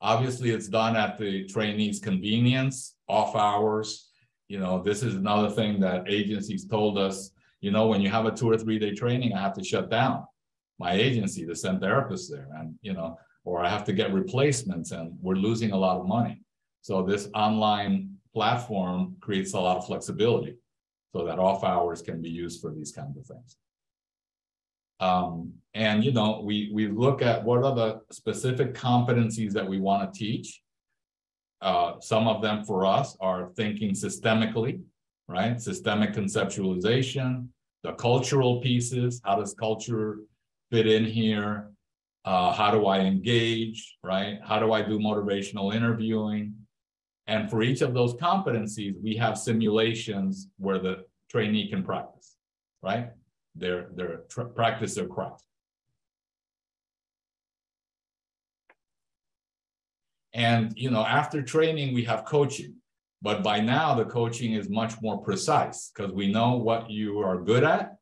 Obviously, it's done at the trainee's convenience, off hours. You know, this is another thing that agencies told us, you know, when you have a two or three day training, I have to shut down my agency to send therapists there and, you know, or I have to get replacements and we're losing a lot of money. So this online platform creates a lot of flexibility, so that off hours can be used for these kinds of things. Um, and, you know, we, we look at what are the specific competencies that we want to teach. Uh, some of them for us are thinking systemically, right? Systemic conceptualization, the cultural pieces, how does culture fit in here? Uh, how do I engage, right? How do I do motivational interviewing? And for each of those competencies, we have simulations where the trainee can practice, right? Their, their practice their craft. And, you know, after training, we have coaching. But by now, the coaching is much more precise because we know what you are good at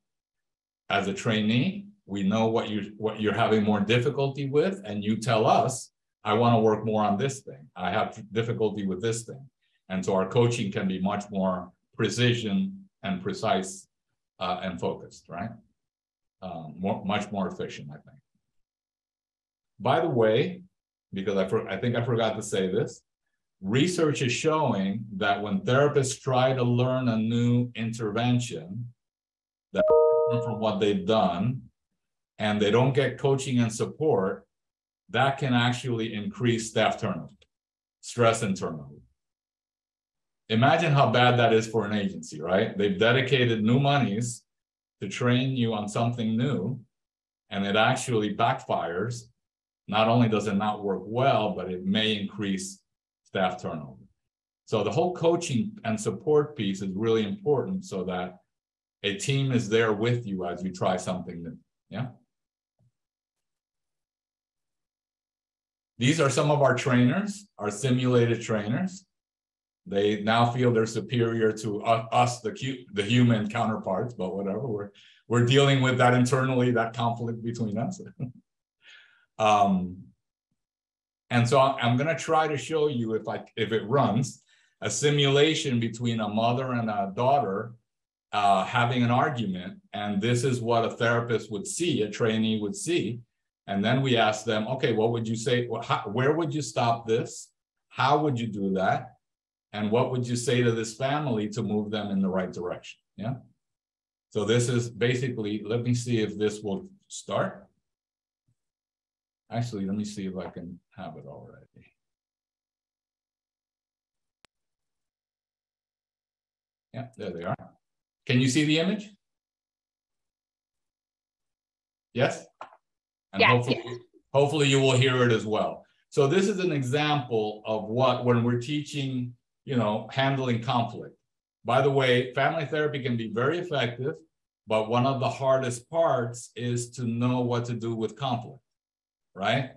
as a trainee. We know what, you, what you're having more difficulty with, and you tell us, I want to work more on this thing. I have difficulty with this thing. And so our coaching can be much more precision and precise uh, and focused, right? Um, more, much more efficient, I think. By the way, because I, for, I think I forgot to say this, research is showing that when therapists try to learn a new intervention that's different from what they've done, and they don't get coaching and support, that can actually increase staff turnover, stress and turnover. Imagine how bad that is for an agency, right? They've dedicated new monies to train you on something new, and it actually backfires. Not only does it not work well, but it may increase staff turnover. So the whole coaching and support piece is really important so that a team is there with you as you try something new, yeah? These are some of our trainers, our simulated trainers. They now feel they're superior to us, the, the human counterparts, but whatever, we're, we're dealing with that internally, that conflict between us. um, and so I'm gonna try to show you, if, I, if it runs, a simulation between a mother and a daughter uh, having an argument, and this is what a therapist would see, a trainee would see. And then we ask them, okay, what would you say, where would you stop this? How would you do that? And what would you say to this family to move them in the right direction? Yeah. So this is basically, let me see if this will start. Actually, let me see if I can have it already. Yeah, there they are. Can you see the image? Yes? And yeah, hopefully, yeah. hopefully you will hear it as well. So this is an example of what, when we're teaching, you know, handling conflict. By the way, family therapy can be very effective, but one of the hardest parts is to know what to do with conflict, right?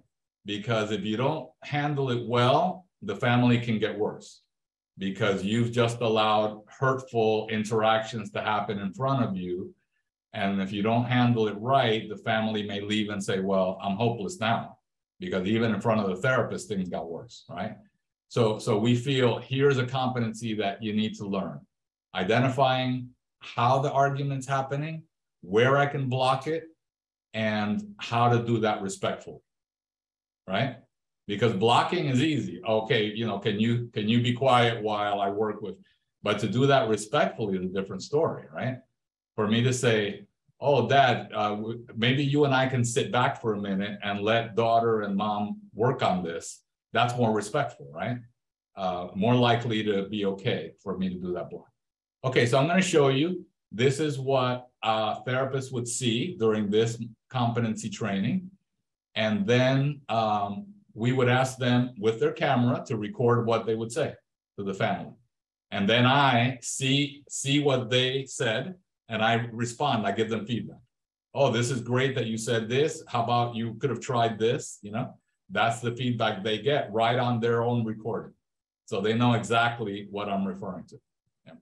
Because if you don't handle it well, the family can get worse because you've just allowed hurtful interactions to happen in front of you. And if you don't handle it right, the family may leave and say, well, I'm hopeless now, because even in front of the therapist, things got worse, right? So, so we feel here's a competency that you need to learn. Identifying how the argument's happening, where I can block it, and how to do that respectfully, right? Because blocking is easy. Okay, you know, can you, can you be quiet while I work with, but to do that respectfully is a different story, right? For me to say, oh, Dad, uh, maybe you and I can sit back for a minute and let daughter and mom work on this. That's more respectful, right? Uh, more likely to be okay for me to do that block. Okay, so I'm gonna show you. This is what uh, therapists would see during this competency training. And then um, we would ask them with their camera to record what they would say to the family. And then I see, see what they said, and I respond, I give them feedback. Oh, this is great that you said this. How about you could have tried this? You know, that's the feedback they get right on their own recording. So they know exactly what I'm referring to. Yeah.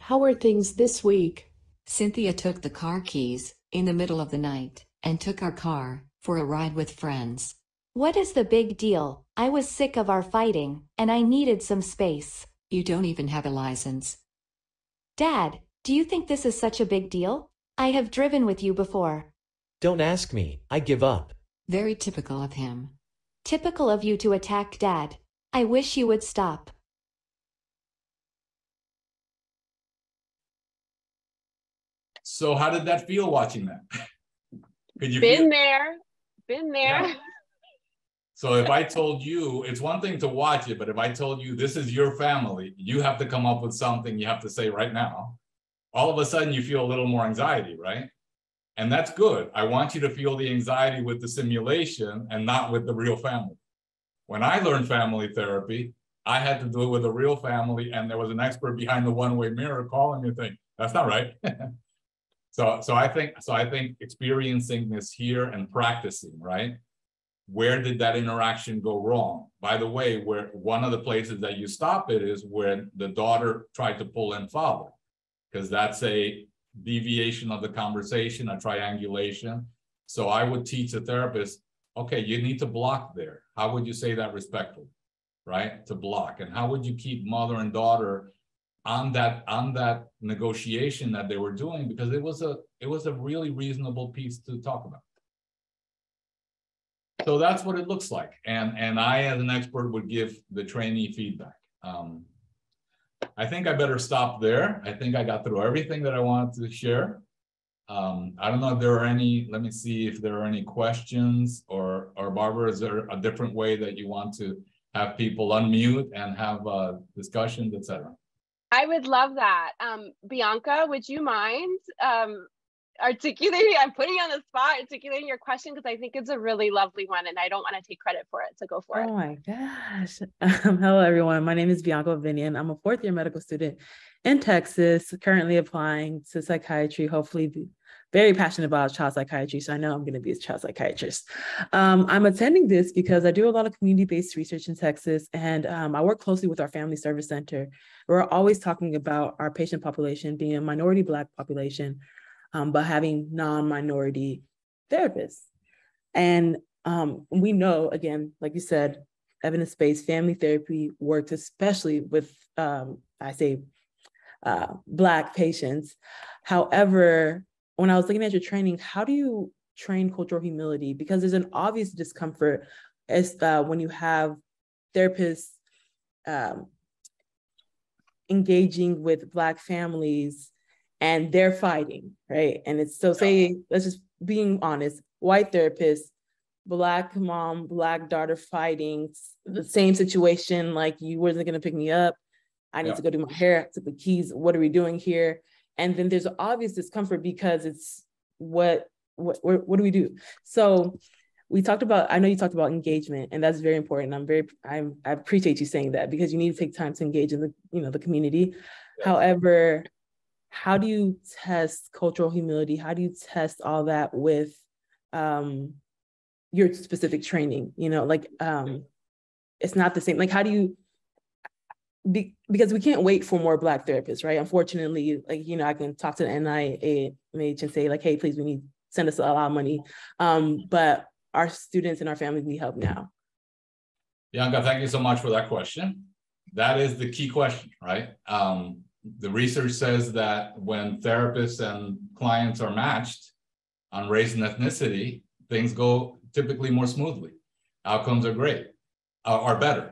How are things this week? Cynthia took the car keys in the middle of the night and took our car for a ride with friends. What is the big deal? I was sick of our fighting and I needed some space. You don't even have a license. Dad, do you think this is such a big deal? I have driven with you before. Don't ask me, I give up. Very typical of him. Typical of you to attack Dad. I wish you would stop. So how did that feel watching that? Could you Been feel? there, been there. Yeah. So if I told you, it's one thing to watch it, but if I told you this is your family, you have to come up with something you have to say right now. All of a sudden you feel a little more anxiety, right? And that's good. I want you to feel the anxiety with the simulation and not with the real family. When I learned family therapy, I had to do it with a real family, and there was an expert behind the one-way mirror calling me saying, that's not right. so, so, I think, so I think experiencing this here and practicing, right? Where did that interaction go wrong? By the way, where one of the places that you stop it is where the daughter tried to pull in father. Because that's a deviation of the conversation, a triangulation. So I would teach a therapist, okay, you need to block there. How would you say that respectfully, right? To block. And how would you keep mother and daughter on that on that negotiation that they were doing? Because it was a it was a really reasonable piece to talk about. So that's what it looks like. And, and I, as an expert, would give the trainee feedback. Um, I think I better stop there. I think I got through everything that I wanted to share. Um, I don't know if there are any, let me see if there are any questions, or, or Barbara, is there a different way that you want to have people unmute and have uh, discussions, et cetera? I would love that. Um, Bianca, would you mind um, articulating, I'm putting you on the spot, articulating your question, because I think it's a really lovely one and I don't want to take credit for it, so go for it. Oh my gosh. Um, hello, everyone. My name is Bianca Vinian. I'm a fourth year medical student in Texas, currently applying to psychiatry, hopefully be very passionate about child psychiatry. So I know I'm going to be a child psychiatrist. Um, I'm attending this because I do a lot of community-based research in Texas, and um, I work closely with our Family Service Center. We're always talking about our patient population being a minority Black population, um, but having non-minority therapists. And um, we know, again, like you said, evidence-based family therapy works, especially with, um, I say, Uh, Black patients. However, when I was looking at your training, how do you train cultural humility? Because there's an obvious discomfort as uh, when you have therapists um, engaging with Black families and they're fighting, right? And it's so say, let's just being honest, white therapists, Black mom, Black daughter fighting, the same situation, like you wasn't gonna pick me up. I need yeah. to go do my hair, to the keys. What are we doing here? And then there's obvious discomfort because it's what, what, what, what do we do? So we talked about, I know you talked about engagement, and that's very important. I'm very, I'm, I appreciate you saying that, because you need to take time to engage in the, you know, the community. Yes. However, how do you test cultural humility? How do you test all that with um, your specific training? You know, like um, it's not the same. Like, how do you, Be, because we can't wait for more Black therapists, right? Unfortunately, like, you know, I can talk to the N I H and say like, hey, please, we need, send us a lot of money. Um, but our students and our families need help now. Bianca, thank you so much for that question. That is the key question, right? Um, the research says that when therapists and clients are matched on race and ethnicity, things go typically more smoothly. Outcomes are great, uh, are better.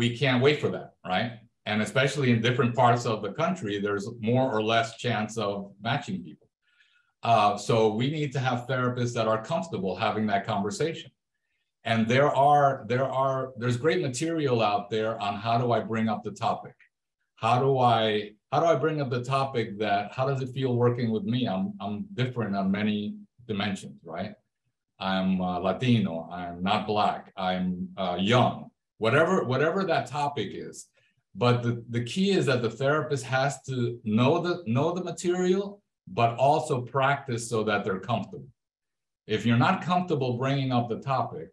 We can't wait for that, right? And especially in different parts of the country, there's more or less chance of matching people. Uh, so we need to have therapists that are comfortable having that conversation. And there are, there are, there's great material out there on how do I bring up the topic? How do I, how do I bring up the topic that, how does it feel working with me? I'm, I'm different on many dimensions, right? I'm uh, Latino, I'm not Black, I'm uh, young, whatever, whatever that topic is. But the, the key is that the therapist has to know the, know the material, but also practice so that they're comfortable. If you're not comfortable bringing up the topic,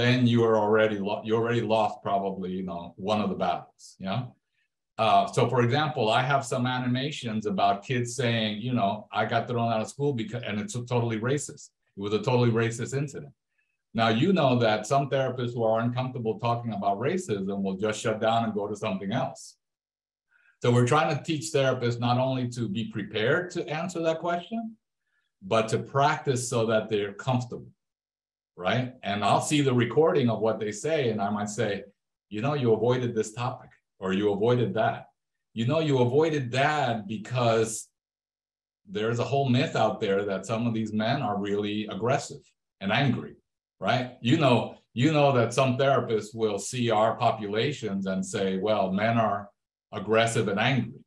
then you are already, you already lost probably, you know, one of the battles, you know? Uh, so for example, I have some animations about kids saying, you know, I got thrown out of school because, and it's totally racist. It was a totally racist incident. Now, you know that some therapists who are uncomfortable talking about racism will just shut down and go to something else. So we're trying to teach therapists not only to be prepared to answer that question, but to practice so that they're comfortable, right? And I'll see the recording of what they say, and I might say, you know, you avoided this topic, or you avoided that. You know, you avoided that because there's a whole myth out there that some of these men are really aggressive and angry. Right? You know, you know that some therapists will see our populations and say, well, men are aggressive and angry.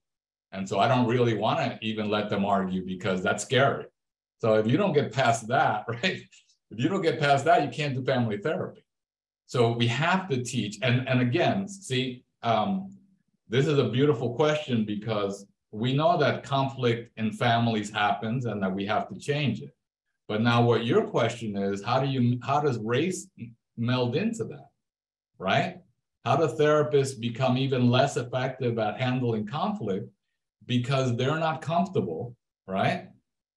And so I don't really want to even let them argue because that's scary. So if you don't get past that, right? If you don't get past that, you can't do family therapy. So we have to teach. And, and again, see, um, this is a beautiful question because we know that conflict in families happens and that we have to change it. But now what your question is, how do you, how does race meld into that, right? How do therapists become even less effective at handling conflict because they're not comfortable, right?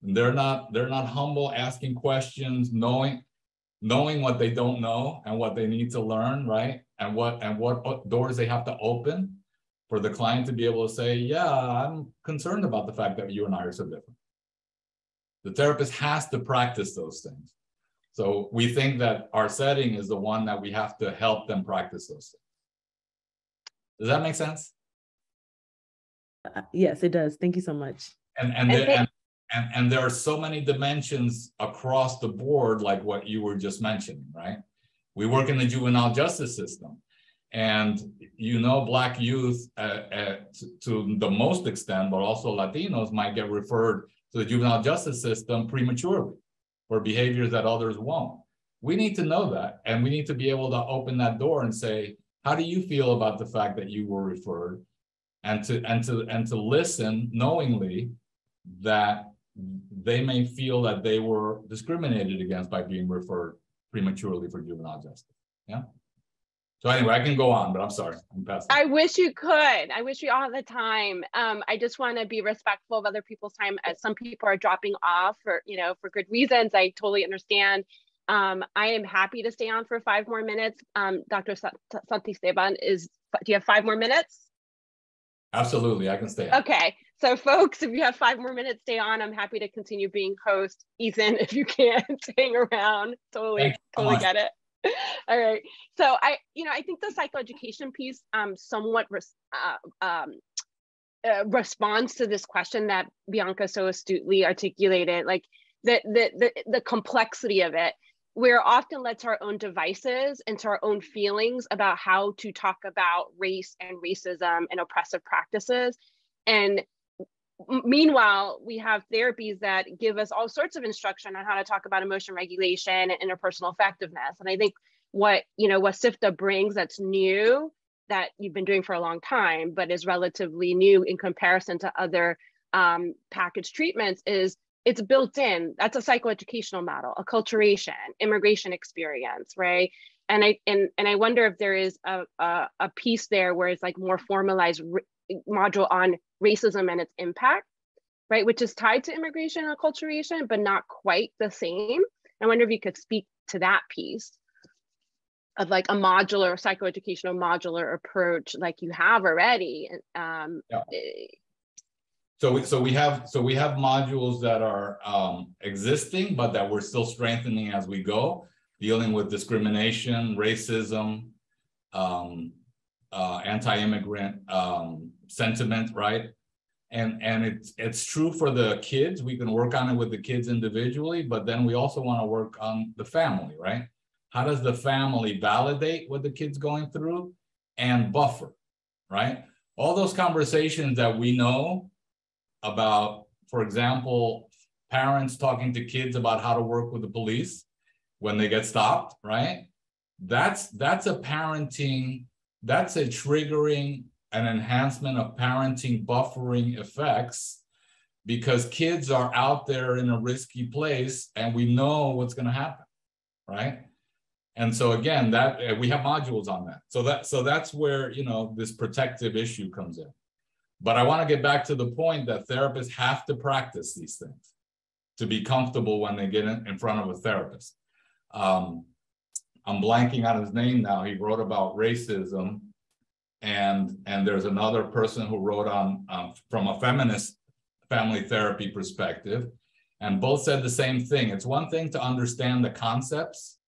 They're not, they're not humble, asking questions, knowing, knowing what they don't know and what they need to learn, right? And what, and what doors they have to open for the client to be able to say, yeah, I'm concerned about the fact that you and I are so different. The therapist has to practice those things. So we think that our setting is the one that we have to help them practice those things. Does that make sense? Uh, yes, it does. Thank you so much. And, and, and, the, and and, and there are so many dimensions across the board, like what you were just mentioning, right? We work in the juvenile justice system. And, you know, Black youth uh, uh, to the most extent, but also Latinos might get referred to the juvenile justice system prematurely for behaviors that others won't. We need to know that, and we need to be able to open that door and say, how do you feel about the fact that you were referred? And to, and to, and to listen knowingly that they may feel that they were discriminated against by being referred prematurely for juvenile justice. Yeah. So anyway, I can go on, but I'm sorry. I'm passing. I wish you could. I wish we all had the time. Um, I just want to be respectful of other people's time, as some people are dropping off for, you know, for good reasons. I totally understand. Um, I am happy to stay on for five more minutes. Um, Doctor Santisteban, is, do you have five more minutes? Absolutely, I can stay on. Okay, so folks, if you have five more minutes, stay on. I'm happy to continue being host. Ethan, if you can't, hang around. Totally, totally get it. All right. So I, you know, I think the psychoeducation piece um, somewhat res uh, um, uh, responds to this question that Bianca so astutely articulated, like the, the, the, the complexity of it. We're often led to our own devices and to our own feelings about how to talk about race and racism and oppressive practices. And meanwhile, we have therapies that give us all sorts of instruction on how to talk about emotion regulation and interpersonal effectiveness. And I think what, you know, what S I F T A brings that's new, that you've been doing for a long time, but is relatively new in comparison to other um, package treatments, is it's built in. That's a psychoeducational model, acculturation, immigration experience, right? And I, and, and I wonder if there is a, a, a piece there where it's like more formalized module on racism and its impact, right? Which is tied to immigration and acculturation, but not quite the same. I wonder if you could speak to that piece of like a modular psychoeducational modular approach like you have already. Um, yeah. So, so we have so we have modules that are um, existing, but that we're still strengthening as we go, dealing with discrimination, racism, um, uh, anti-immigrant um, sentiment, right? And and it's it's true for the kids. We can work on it with the kids individually, but then we also want to work on the family, right? How does the family validate what the kid's going through and buffer, right? All those conversations that we know about, for example, parents talking to kids about how to work with the police when they get stopped, right? That's, that's a parenting, that's a triggering an enhancement of parenting buffering effects, because kids are out there in a risky place and we know what's going to happen, right? And so again, that we have modules on that. So that, so that's where, you know, this protective issue comes in. But I want to get back to the point that therapists have to practice these things to be comfortable when they get in, in front of a therapist. Um, I'm blanking on his name now. He wrote about racism, and, and there's another person who wrote on um, from a feminist family therapy perspective, and both said the same thing. It's one thing to understand the concepts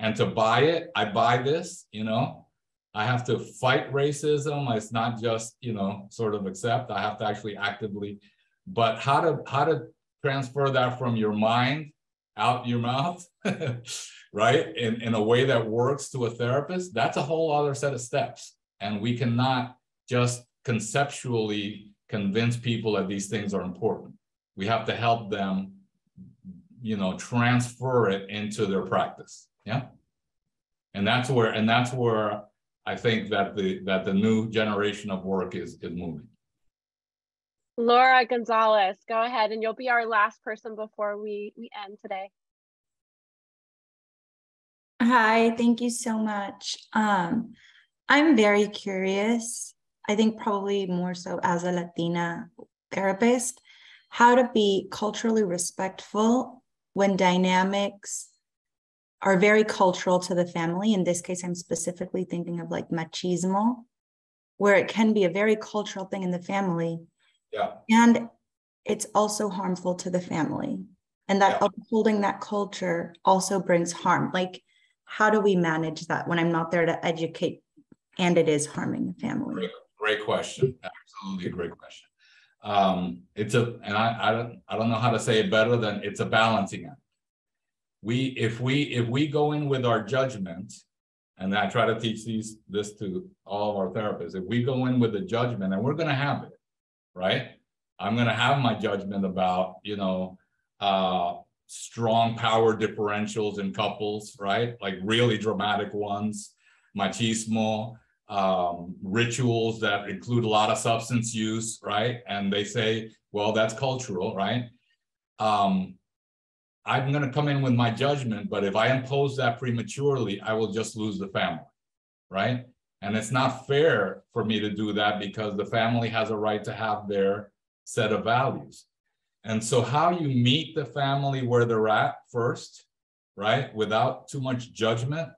and to buy it. I buy this, you know. I have to fight racism. It's not just, you know, sort of accept. I have to actually actively, but how to how to transfer that from your mind out your mouth, right? In, in a way that works to a therapist, that's a whole other set of steps. And we cannot just conceptually convince people that these things are important. We have to help them, you know, transfer it into their practice. Yeah. And that's where, and that's where I think that the that the new generation of work is, is moving. Laura Gonzalez, go ahead, and you'll be our last person before we, we end today. Hi, thank you so much. Um, I'm very curious, I think probably more so as a Latina therapist, how to be culturally respectful when dynamics are very cultural to the family. In this case, I'm specifically thinking of like machismo, where it can be a very cultural thing in the family. Yeah. And it's also harmful to the family. And that yeah. upholding that culture also brings harm. Like, how do we manage that when I'm not there to educate and it is harming the family? Great, great question. Absolutely a great question. um, it's a, and I, I don't, I don't know how to say it better than it's a balancing act. We, if we, if we go in with our judgment, and I try to teach these, this to all of our therapists, if we go in with a judgment, and we're going to have it, right? I'm going to have my judgment about, you know, uh, strong power differentials in couples, right? Like really dramatic ones, machismo, um, rituals that include a lot of substance use, right? And they say, well, that's cultural, right? Um, I'm going to come in with my judgment, but if I impose that prematurely, I will just lose the family, right? And it's not fair for me to do that because the family has a right to have their set of values. And so how you meet the family where they're at first, right, without too much judgment,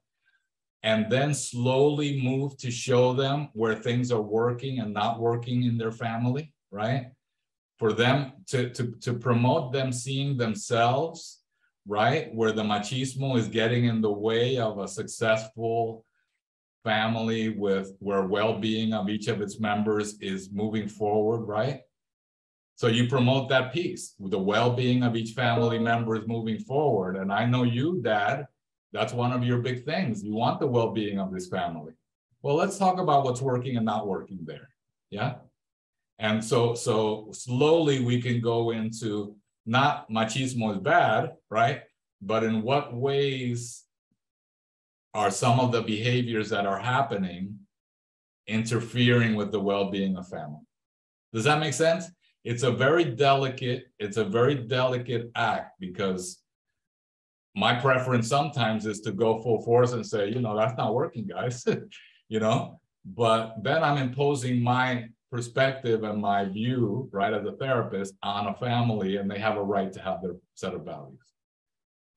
and then slowly move to show them where things are working and not working in their family, right? For them to, to, to promote them seeing themselves, right, where the machismo is getting in the way of a successful family with where well-being of each of its members is moving forward, right? So you promote that piece, the well-being of each family member is moving forward. And I know you, Dad, that's one of your big things. You want the well-being of this family. Well, let's talk about what's working and not working there, yeah? And so, so slowly we can go into not machismo is bad, right? But in what ways are some of the behaviors that are happening interfering with the well-being of family? Does that make sense? It's a very delicate, it's a very delicate act because my preference sometimes is to go full force and say, you know, that's not working, guys, you know? But then I'm imposing my perspective and my view, right, as a therapist on a family, and they have a right to have their set of values.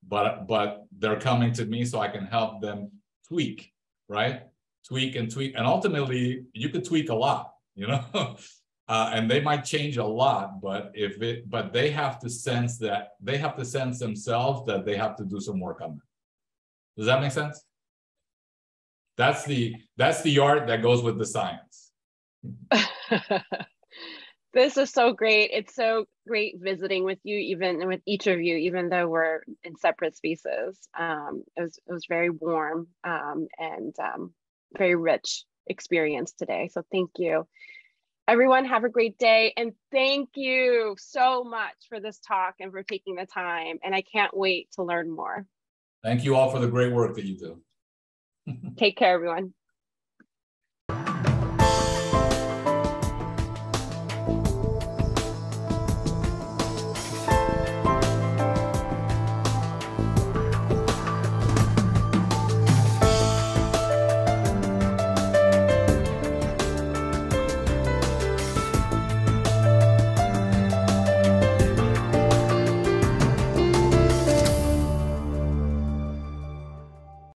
But, but they're coming to me so I can help them tweak, right? Tweak and tweak. And ultimately, you could tweak a lot, you know? uh, and they might change a lot, but if it, but they have to sense that, they have to sense themselves that they have to do some work on them. Does that make sense? That's the, that's the art that goes with the science. This is so great. It's so great visiting with you, even with each of you, even though we're in separate spaces. Um, it was, it was very warm um, and um, very rich experience today. So thank you. Everyone have a great day. And thank you so much for this talk and for taking the time. And I can't wait to learn more. Thank you all for the great work that you do. Take care, everyone.